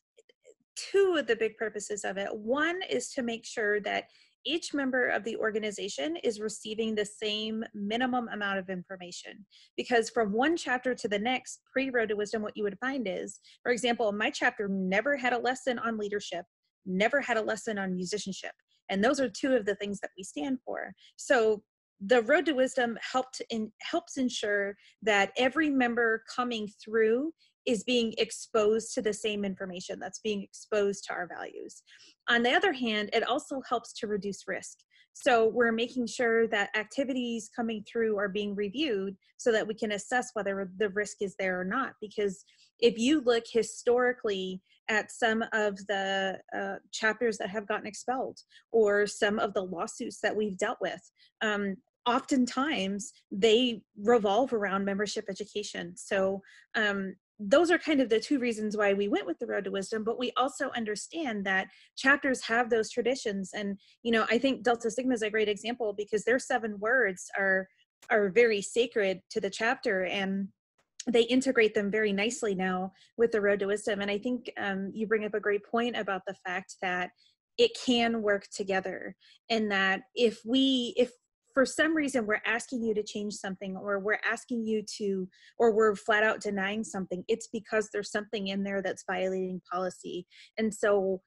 two of the big purposes of it, one is to make sure that each member of the organization is receiving the same minimum amount of information, because from one chapter to the next, pre-Road to Wisdom, what you would find is, for example, my chapter never had a lesson on leadership, never had a lesson on musicianship, and those are two of the things that we stand for. So the Road to Wisdom helped in, helps ensure that every member coming through is being exposed to the same information, that's being exposed to our values. On the other hand, it also helps to reduce risk. So we're making sure that activities coming through are being reviewed so that we can assess whether the risk is there or not. Because if you look historically at some of the uh, chapters that have gotten expelled, or some of the lawsuits that we've dealt with, um, oftentimes they revolve around membership education. So um, those are kind of the two reasons why we went with the Road to Wisdom, but we also understand that chapters have those traditions. And, you know, I think Delta Sigma is a great example, because their seven words are, are very sacred to the chapter, and they integrate them very nicely now with the Road to Wisdom. And I think um, you bring up a great point about the fact that it can work together, and that if we, if for some reason we're asking you to change something, or we're asking you to, or we're flat out denying something, it's because there's something in there that's violating policy. And so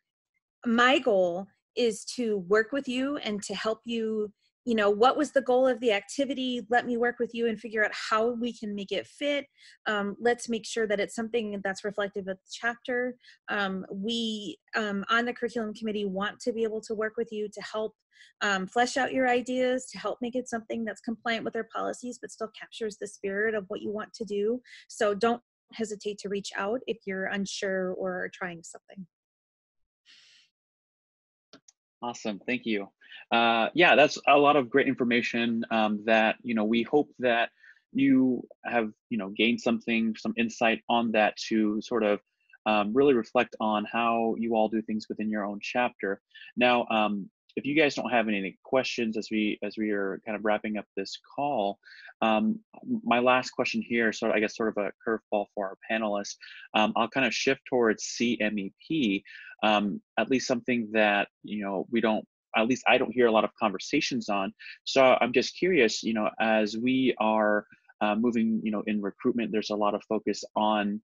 my goal is to work with you and to help you, you know, what was the goal of the activity? Let me work with you and figure out how we can make it fit. Um, let's make sure that it's something that's reflective of the chapter. Um, we um, on the curriculum committee want to be able to work with you to help Um, flesh out your ideas, to help make it something that's compliant with their policies, but still captures the spirit of what you want to do. So don't hesitate to reach out if you're unsure or are trying something. Awesome, thank you. Uh, yeah, that's a lot of great information um, that, you know, we hope that you have, you know, gained something, some insight on that to sort of um, really reflect on how you all do things within your own chapter. Now, um, if you guys don't have any questions as we as we are kind of wrapping up this call, um, my last question here, so I guess sort of a curveball for our panelists, um, I'll kind of shift towards C M E P, um, at least something that, you know, we don't, at least I don't hear a lot of conversations on. So I'm just curious, you know, as we are uh, moving, you know, in recruitment, there's a lot of focus on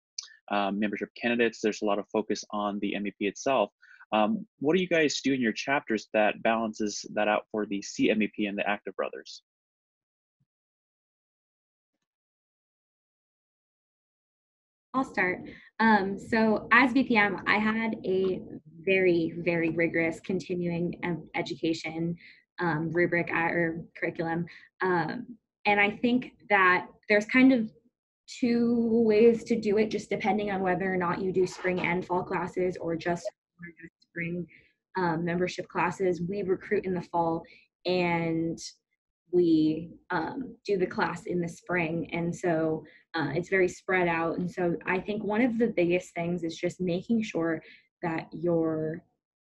um, membership candidates. There's a lot of focus on the M E P itself. Um, what do you guys do in your chapters that balances that out for the C M E P and the active brothers? I'll start. Um, so as V P M, I had a very, very rigorous continuing education um, rubric or curriculum. Um, and I think that there's kind of two ways to do it, just depending on whether or not you do spring and fall classes or just spring um, membership classes. We recruit in the fall and we um, do the class in the spring. And so Uh, it's very spread out. And so I think one of the biggest things is just making sure that your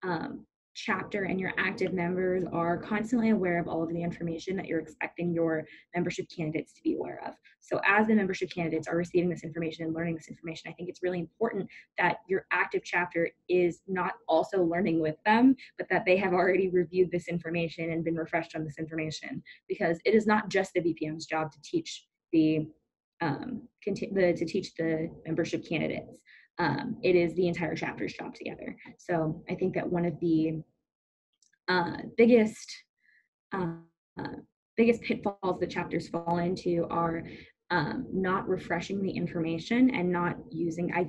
um, chapter and your active members are constantly aware of all of the information that you're expecting your membership candidates to be aware of. So as the membership candidates are receiving this information and learning this information, I think it's really important that your active chapter is not also learning with them, but that they have already reviewed this information and been refreshed on this information, because it is not just the V P M's job to teach the Um, the, to teach the membership candidates. Um, it is the entire chapter's job together. So I think that one of the uh, biggest uh, uh, biggest pitfalls that chapters fall into are um, not refreshing the information and not using. I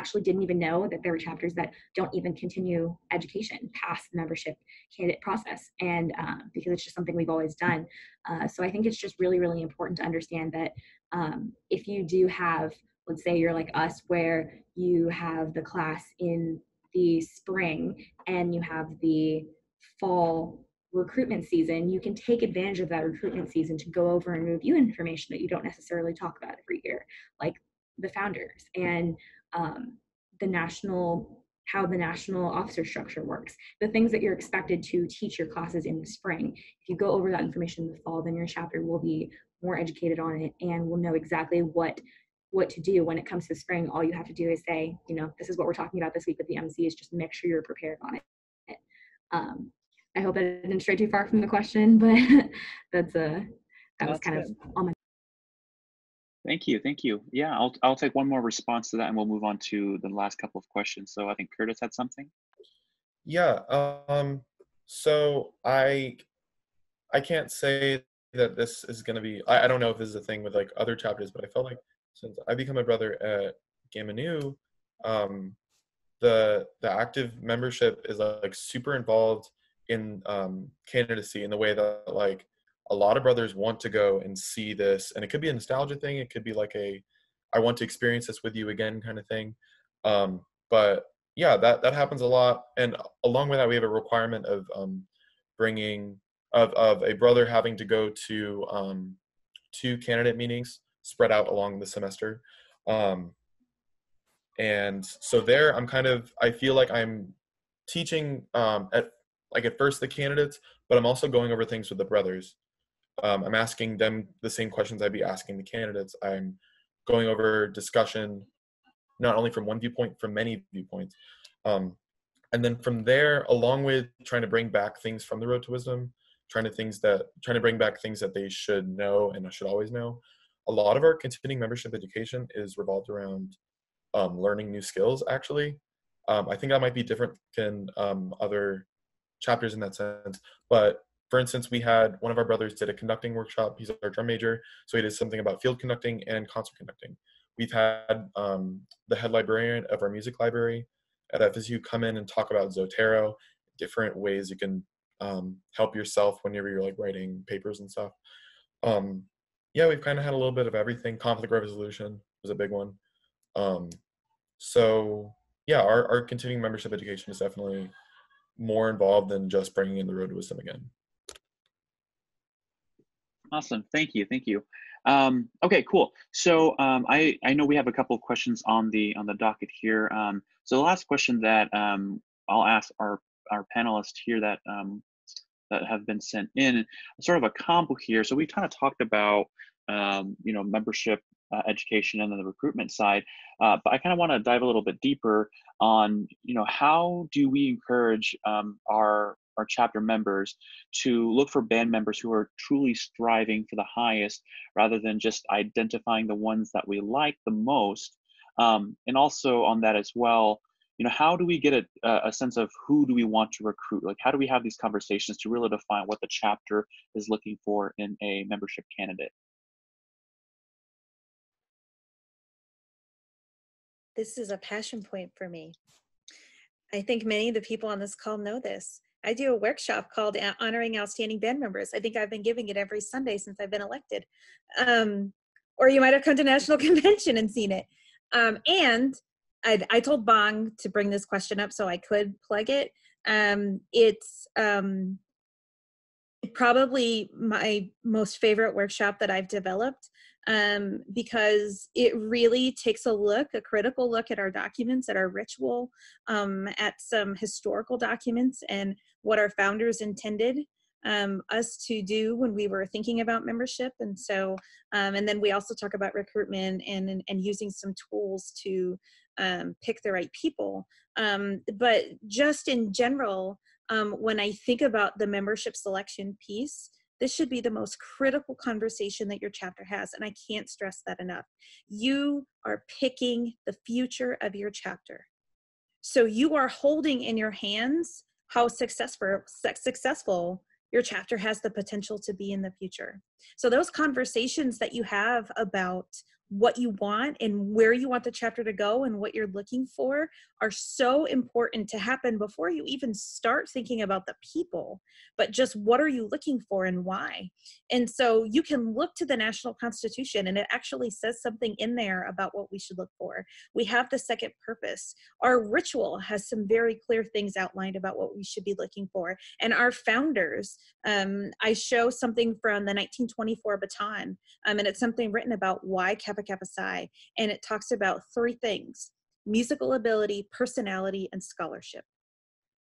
actually didn't even know that there were chapters that don't even continue education past the membership candidate process, and uh, because it's just something we've always done. Uh, so I think it's just really, really important to understand that um, if you do have, let's say you're like us, where you have the class in the spring and you have the fall recruitment season, you can take advantage of that recruitment season to go over and review information that you don't necessarily talk about every year, like the founders and Um, the national, how the national officer structure works, the things that you're expected to teach your classes in the spring. If you go over that information in the fall, then your chapter will be more educated on it and will know exactly what what to do when it comes to spring. All you have to do is say, you know, this is what we're talking about this week with the M C, is just make sure you're prepared on it. Um, I hope I didn't stray too far from the question, but that's a, that was kind of on my. Thank you, thank you. Yeah, I'll, I'll take one more response to that and we'll move on to the last couple of questions. So I think Curtis had something. Yeah, um, so I I can't say that this is gonna be, I, I don't know if this is a thing with like other chapters, but I felt like since I become a brother at Gamma Nu, um, the, the active membership is like super involved in um, candidacy in the way that like, a lot of brothers want to go and see this, and it could be a nostalgia thing. It could be like a, I want to experience this with you again kind of thing. Um, but yeah, that, that happens a lot. And along with that, we have a requirement of um, bringing, of, of a brother having to go to um, two candidate meetings spread out along the semester. Um, and so there I'm kind of, I feel like I'm teaching um, at like at first the candidates, but I'm also going over things with the brothers. Um, I'm asking them the same questions I'd be asking the candidates. I'm going over discussion, not only from one viewpoint, from many viewpoints. Um, and then from there, along with trying to bring back things from the Road to Wisdom, trying to things that, trying to bring back things that they should know and should always know. A lot of our continuing membership education is revolved around um, learning new skills, actually. Um, I think that might be different than um, other chapters in that sense, but for instance, we had one of our brothers did a conducting workshop. He's our drum major, so he did something about field conducting and concert conducting. We've had um, the head librarian of our music library at F S U come in and talk about Zotero, different ways you can um, help yourself whenever you're like writing papers and stuff. Um, yeah, we've kind of had a little bit of everything. Conflict resolution was a big one. Um, so yeah, our, our continuing membership education is definitely more involved than just bringing in the Road to Wisdom again. Awesome. Thank you. Thank you. Um, okay, cool. So um, I, I know we have a couple of questions on the on the docket here. Um, so the last question that um, I'll ask our, our panelists here that, um, that have been sent in, sort of a combo here. So we kind of talked about, um, you know, membership Uh, education and then the recruitment side, uh, but I kind of want to dive a little bit deeper on, you know, how do we encourage um, our our chapter members to look for band members who are truly striving for the highest rather than just identifying the ones that we like the most. Um, and also on that as well, you know, how do we get a, a sense of who do we want to recruit? Like, how do we have these conversations to really define what the chapter is looking for in a membership candidate? This is a passion point for me. I think many of the people on this call know this. I do a workshop called Honoring Outstanding Band Members. I think I've been giving it every Sunday since I've been elected. Um, or you might have come to National Convention and seen it. Um, and I, I told Bong to bring this question up so I could plug it. Um, it's um, probably my most favorite workshop that I've developed. Um, because it really takes a look, a critical look at our documents, at our ritual, um, at some historical documents and what our founders intended um, us to do when we were thinking about membership. And so, um, and then we also talk about recruitment and, and, and using some tools to um, pick the right people. Um, but just in general, um, when I think about the membership selection piece, this should be the most critical conversation that your chapter has, and I can't stress that enough. You are picking the future of your chapter. So you are holding in your hands how successful, successful your chapter has the potential to be in the future. So those conversations that you have about what you want and where you want the chapter to go and what you're looking for are so important to happen before you even start thinking about the people, but just what are you looking for and why? And so you can look to the National Constitution and it actually says something in there about what we should look for. We have the second purpose. Our ritual has some very clear things outlined about what we should be looking for. And our founders, um, I show something from the nineteen twenty-four baton, um, and it's something written about why Kappa Kappa Psi, and it talks about three things: musical ability, personality, and scholarship.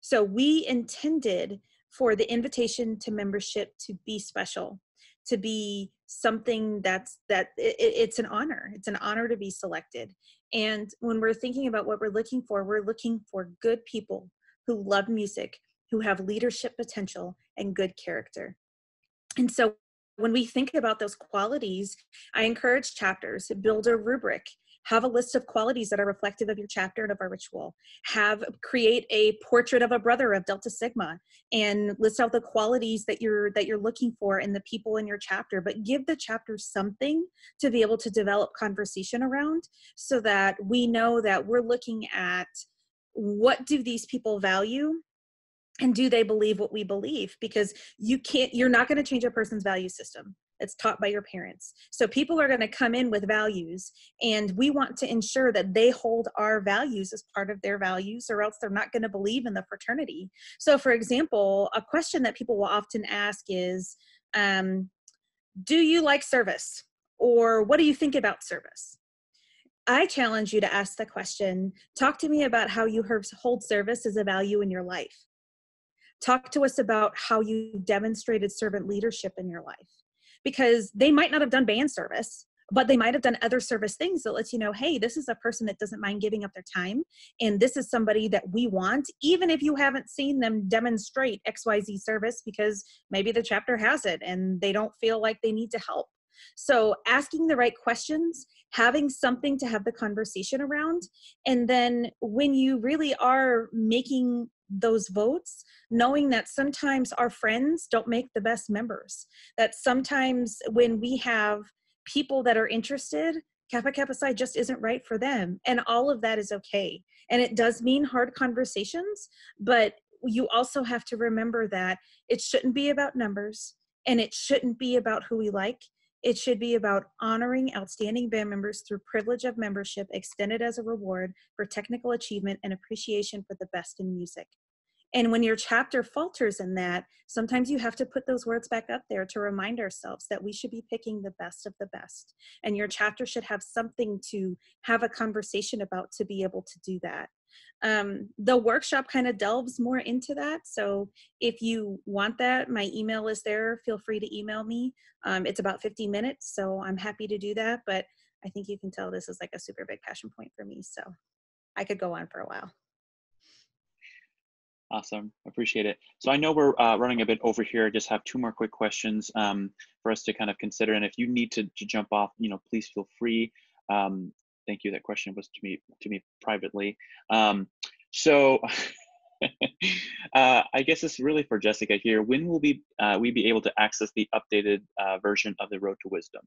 So we intended for the invitation to membership to be special, to be something that's that it, it's an honor. It's an honor to be selected. And when we're thinking about what we're looking for, we're looking for good people who love music, who have leadership potential, and good character. And so when we think about those qualities, I encourage chapters to build a rubric, have a list of qualities that are reflective of your chapter and of our ritual, have create a portrait of a brother of Delta Sigma and list out the qualities that you're that you're looking for in the people in your chapter, but give the chapter something to be able to develop conversation around so that we know that we're looking at what do these people value. And do they believe what we believe? Because you can't, you're not going to change a person's value system. It's taught by your parents. So people are going to come in with values, and we want to ensure that they hold our values as part of their values, or else they're not going to believe in the fraternity. So for example, a question that people will often ask is, um, do you like service? Or what do you think about service? I challenge you to ask the question, talk to me about how you hold service as a value in your life. Talk to us about how you demonstrated servant leadership in your life, because they might not have done band service, but they might have done other service things that lets you know, hey, this is a person that doesn't mind giving up their time. And this is somebody that we want, even if you haven't seen them demonstrate X Y Z service, because maybe the chapter has it and they don't feel like they need to help. So asking the right questions, having something to have the conversation around. And then when you really are making those votes, knowing that sometimes our friends don't make the best members, that sometimes when we have people that are interested, Kappa Kappa Psi just isn't right for them. And all of that is okay. And it does mean hard conversations, but you also have to remember that it shouldn't be about numbers and it shouldn't be about who we like. It should be about honoring outstanding band members through privilege of membership extended as a reward for technical achievement and appreciation for the best in music. And when your chapter falters in that, sometimes you have to put those words back up there to remind ourselves that we should be picking the best of the best. And your chapter should have something to have a conversation about to be able to do that. Um, the workshop kind of delves more into that. So if you want that, my email is there. Feel free to email me. Um, it's about fifty minutes, so I'm happy to do that. But I think you can tell this is like a super big passion point for me. So I could go on for a while. Awesome, appreciate it. So I know we're uh, running a bit over here. I just have two more quick questions um, for us to kind of consider. And if you need to, to jump off, you know, please feel free. Um, thank you. That question was to me to me privately. Um, so uh, I guess it's really for Jessica here. When will we uh, we be able to access the updated uh, version of the Road to Wisdom?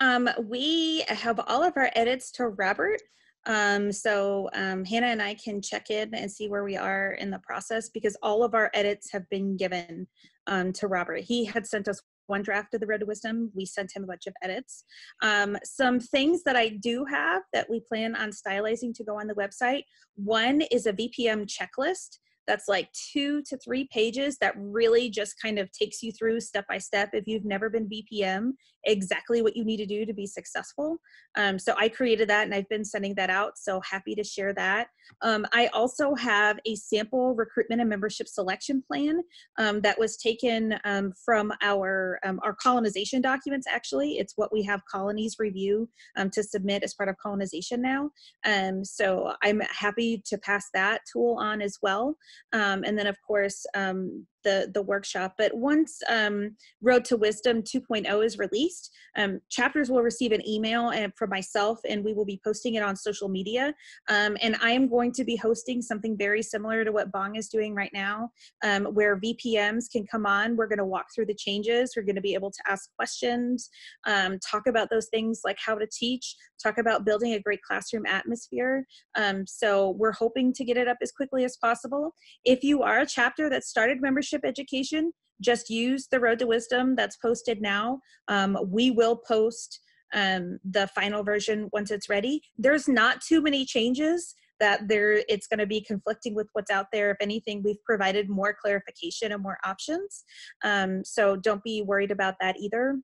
Um, we have all of our edits to Robert. Um, so um, Hannah and I can check in and see where we are in the process, because all of our edits have been given um, to Robert. He had sent us one draft of the Road to Wisdom. We sent him a bunch of edits. Um, some things that I do have that we plan on stylizing to go on the website. One is a V P M checklist. That's like two to three pages that really just kind of takes you through step by step, if you've never been V P M, exactly what you need to do to be successful. Um, so I created that and I've been sending that out, so happy to share that. Um, I also have a sample recruitment and membership selection plan um, that was taken um, from our, um, our colonization documents, actually. It's what we have colonies review um, to submit as part of colonization now. Um, so I'm happy to pass that tool on as well. Um, and then, of course, um, the, the workshop. But once um, Road to Wisdom two point oh is released, um, chapters will receive an email and from myself, and we will be posting it on social media. Um, and I am going to be hosting something very similar to what Bong is doing right now, um, where V P Ms can come on. We're going to walk through the changes. We're going to be able to ask questions, um, talk about those things like how to teach, talk about building a great classroom atmosphere. Um, so we're hoping to get it up as quickly as possible. If you are a chapter that started membership education, just use the Road to Wisdom that's posted now. Um, we will post um, the final version once it's ready. There's not too many changes that there it's going to be conflicting with what's out there. If anything, we've provided more clarification and more options. Um, so don't be worried about that either.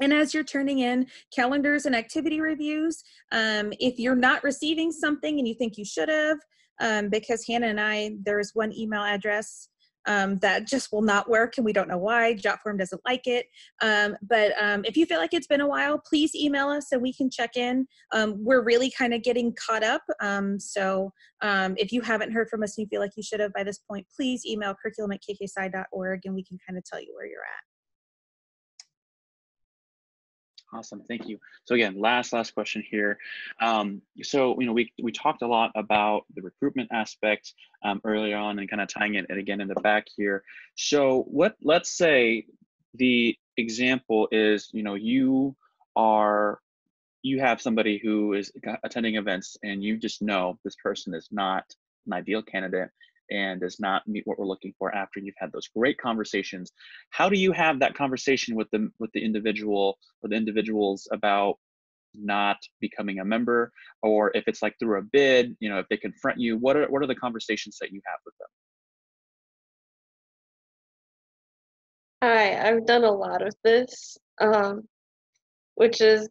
And as you're turning in calendars and activity reviews, um, if you're not receiving something and you think you should have, Um, because Hannah and I, there is one email address um, that just will not work, and we don't know why. JotForm doesn't like it. Um, but um, if you feel like it's been a while, please email us and we can check in. Um, we're really kind of getting caught up. Um, so um, if you haven't heard from us and you feel like you should have by this point, please email curriculum at k k s i dot org and we can kind of tell you where you're at. Awesome, thank you. So again, last, last question here. Um, so, you know, we, we talked a lot about the recruitment aspect um, earlier on and kind of tying it, and again, in the back here. So what, let's say the example is, you know, you are, you have somebody who is attending events and you just know this person is not an ideal candidate and does not meet what we're looking for after you've had those great conversations. How do you have that conversation with them, with the individual, with individuals about not becoming a member, or if it's like through a bid, you know, if they confront you, what are, what are the conversations that you have with them? Hi, I've done a lot of this, um, which is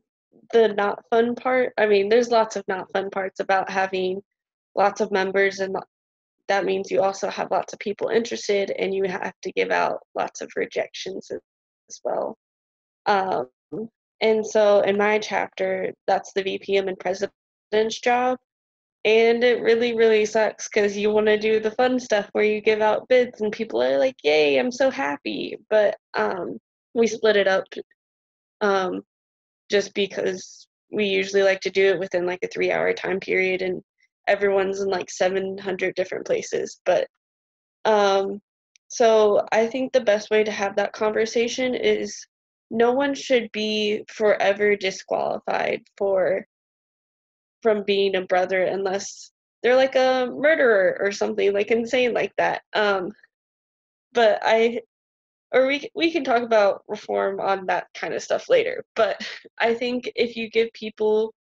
the not fun part. I mean, there's lots of not fun parts about having lots of members, and that means you also have lots of people interested, and you have to give out lots of rejections as well. Um, and so in my chapter, that's the V P M and president's job. And it really, really sucks because you want to do the fun stuff where you give out bids and people are like, yay, I'm so happy. But um, we split it up um, just because we usually like to do it within like a three hour time period, and everyone's in like seven hundred different places. But um, so I think the best way to have that conversation is no one should be forever disqualified for from being a brother unless they're like a murderer or something like insane like that. Um, but I, or we, we can talk about reform on that kind of stuff later. But I think if you give people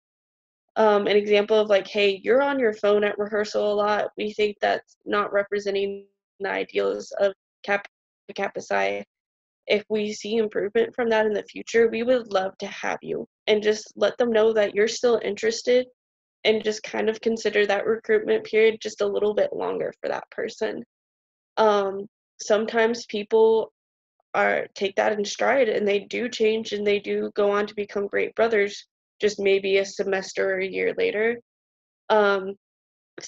Um, an example of like, hey, you're on your phone at rehearsal a lot, we think that's not representing the ideals of Kappa Kappa Psi. If we see improvement from that in the future, we would love to have you. And just let them know that you're still interested, and just kind of consider that recruitment period just a little bit longer for that person. Um, sometimes people are take that in stride and they do change and they do go on to become great brothers, just maybe a semester or a year later. Um,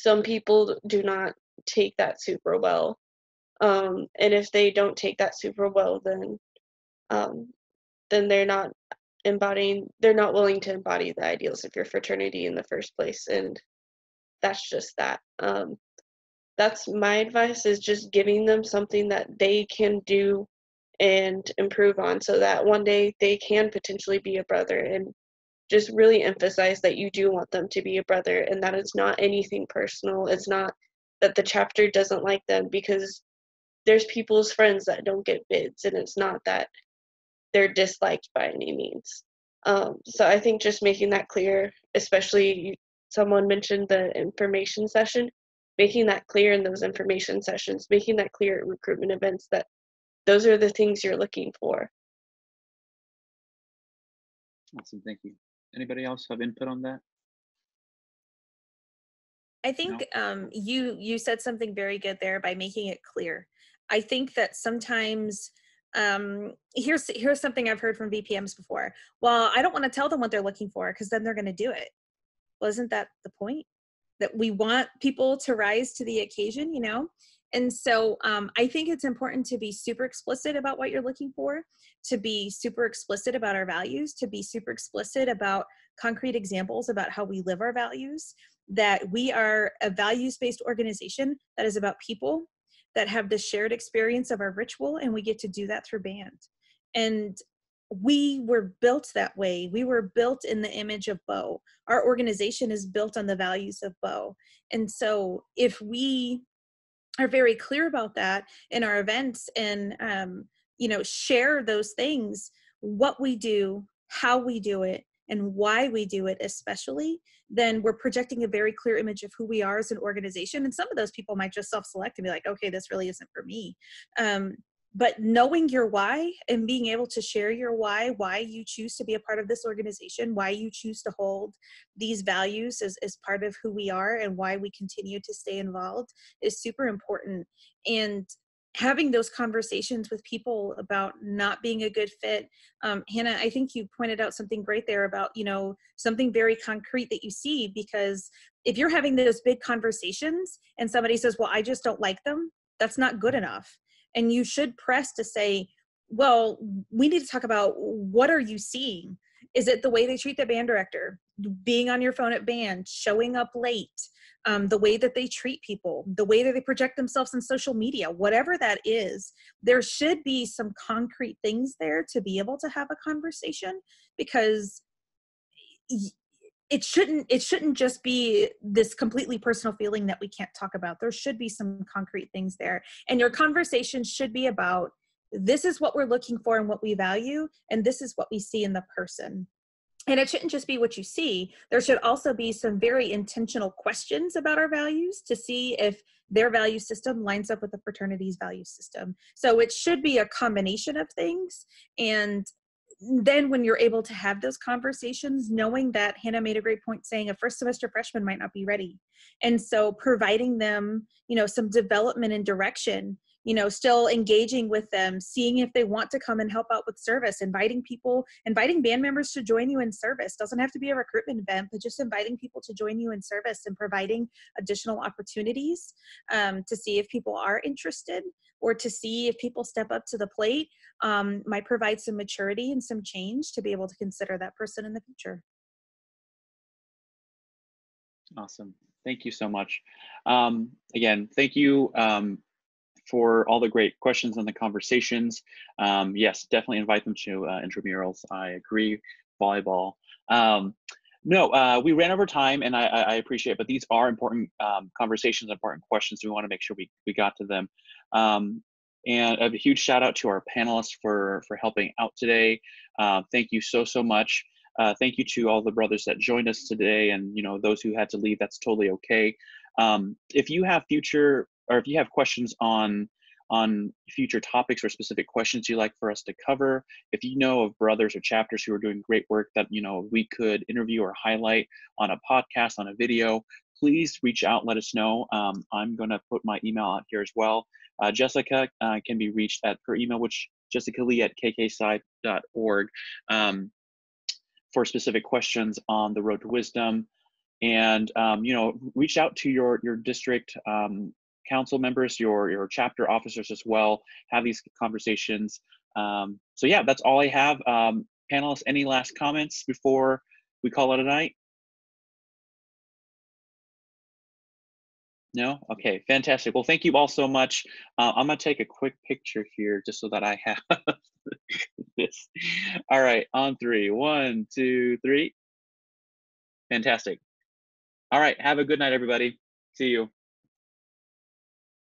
some people do not take that super well. Um, and if they don't take that super well, then um, then they're not embodying, they're not willing to embody the ideals of your fraternity in the first place. And that's just that. Um, that's my advice, is just giving them something that they can do and improve on, so that one day they can potentially be a brother, and just really emphasize that you do want them to be a brother, and that it's not anything personal. It's not that the chapter doesn't like them, because there's people's friends that don't get bids, and it's not that they're disliked by any means. Um, so I think just making that clear, especially someone mentioned the information session, making that clear in those information sessions, making that clear at recruitment events, that those are the things you're looking for. Awesome, thank you. Anybody else have input on that? I think no? um, you, you said something very good there by making it clear. I think that sometimes, um, here's, here's something I've heard from V P Ms before. Well, I don't want to tell them what they're looking for, because then they're going to do it. Well, isn't that the point? That we want people to rise to the occasion, you know? And so um, I think it's important to be super explicit about what you're looking for, to be super explicit about our values, to be super explicit about concrete examples about how we live our values, that we are a values-based organization that is about people that have the shared experience of our ritual, and we get to do that through band. And we were built that way. We were built in the image of BoO. Our organization is built on the values of BoO. And so if we are very clear about that in our events, and um, you know, share those things, what we do, how we do it, and why we do it especially, then we're projecting a very clear image of who we are as an organization. And some of those people might just self-select and be like, okay, this really isn't for me. Um, but knowing your why, and being able to share your why, why you choose to be a part of this organization, why you choose to hold these values as, as part of who we are, and why we continue to stay involved, is super important. And having those conversations with people about not being a good fit. Um, Hannah, I think you pointed out something great there about, you know, something very concrete that you see, because if you're having those big conversations and somebody says, well, I just don't like them, that's not good enough. And you should press to say, well, we need to talk about, what are you seeing? Is it the way they treat the band director, being on your phone at band, showing up late, um, the way that they treat people, the way that they project themselves on social media, whatever that is? There should be some concrete things there to be able to have a conversation, because it shouldn't, it shouldn't just be this completely personal feeling that we can't talk about. There should be some concrete things there. And your conversation should be about, this is what we're looking for and what we value, and this is what we see in the person. And it shouldn't just be what you see. There should also be some very intentional questions about our values to see if their value system lines up with the fraternity's value system. So it should be a combination of things. And then when you're able to have those conversations, knowing that Hannah made a great point saying a first semester freshman might not be ready. And so providing them, you know, some development and direction, you know, still engaging with them, seeing if they want to come and help out with service, inviting people, inviting band members to join you in service. Doesn't have to be a recruitment event, but just inviting people to join you in service and providing additional opportunities um, to see if people are interested, or to see if people step up to the plate, um, might provide some maturity and some change to be able to consider that person in the future. Awesome, thank you so much. Um, again, thank you. Um, for all the great questions and the conversations. Um, yes, definitely invite them to uh, intramurals. I agree, volleyball. Um, no, uh, we ran over time, and I, I appreciate it, but these are important um, conversations, important questions. We wanna make sure we, we got to them. Um, and a huge shout out to our panelists for, for helping out today. Uh, thank you so, so much. Uh, thank you to all the brothers that joined us today, and you know, those who had to leave, that's totally okay. Um, if you have future, or if you have questions on on future topics or specific questions you'd like for us to cover, if you know of brothers or chapters who are doing great work that you know we could interview or highlight on a podcast, on a video, please reach out, let us know. Um, I'm gonna put my email out here as well. Uh, Jessica uh, can be reached at her email, which Jessica Lee at k k s i dot org, um, for specific questions on the Road to Wisdom. And um, you know, reach out to your your district. Um, council members, your, your chapter officers as well. Have these conversations. Um, so yeah, that's all I have. Um, panelists, any last comments before we call it a night? No? Okay, fantastic. Well, thank you all so much. Uh, I'm gonna take a quick picture here just so that I have this. All right, on three. One, two, three. Fantastic. All right, have a good night, everybody. See you.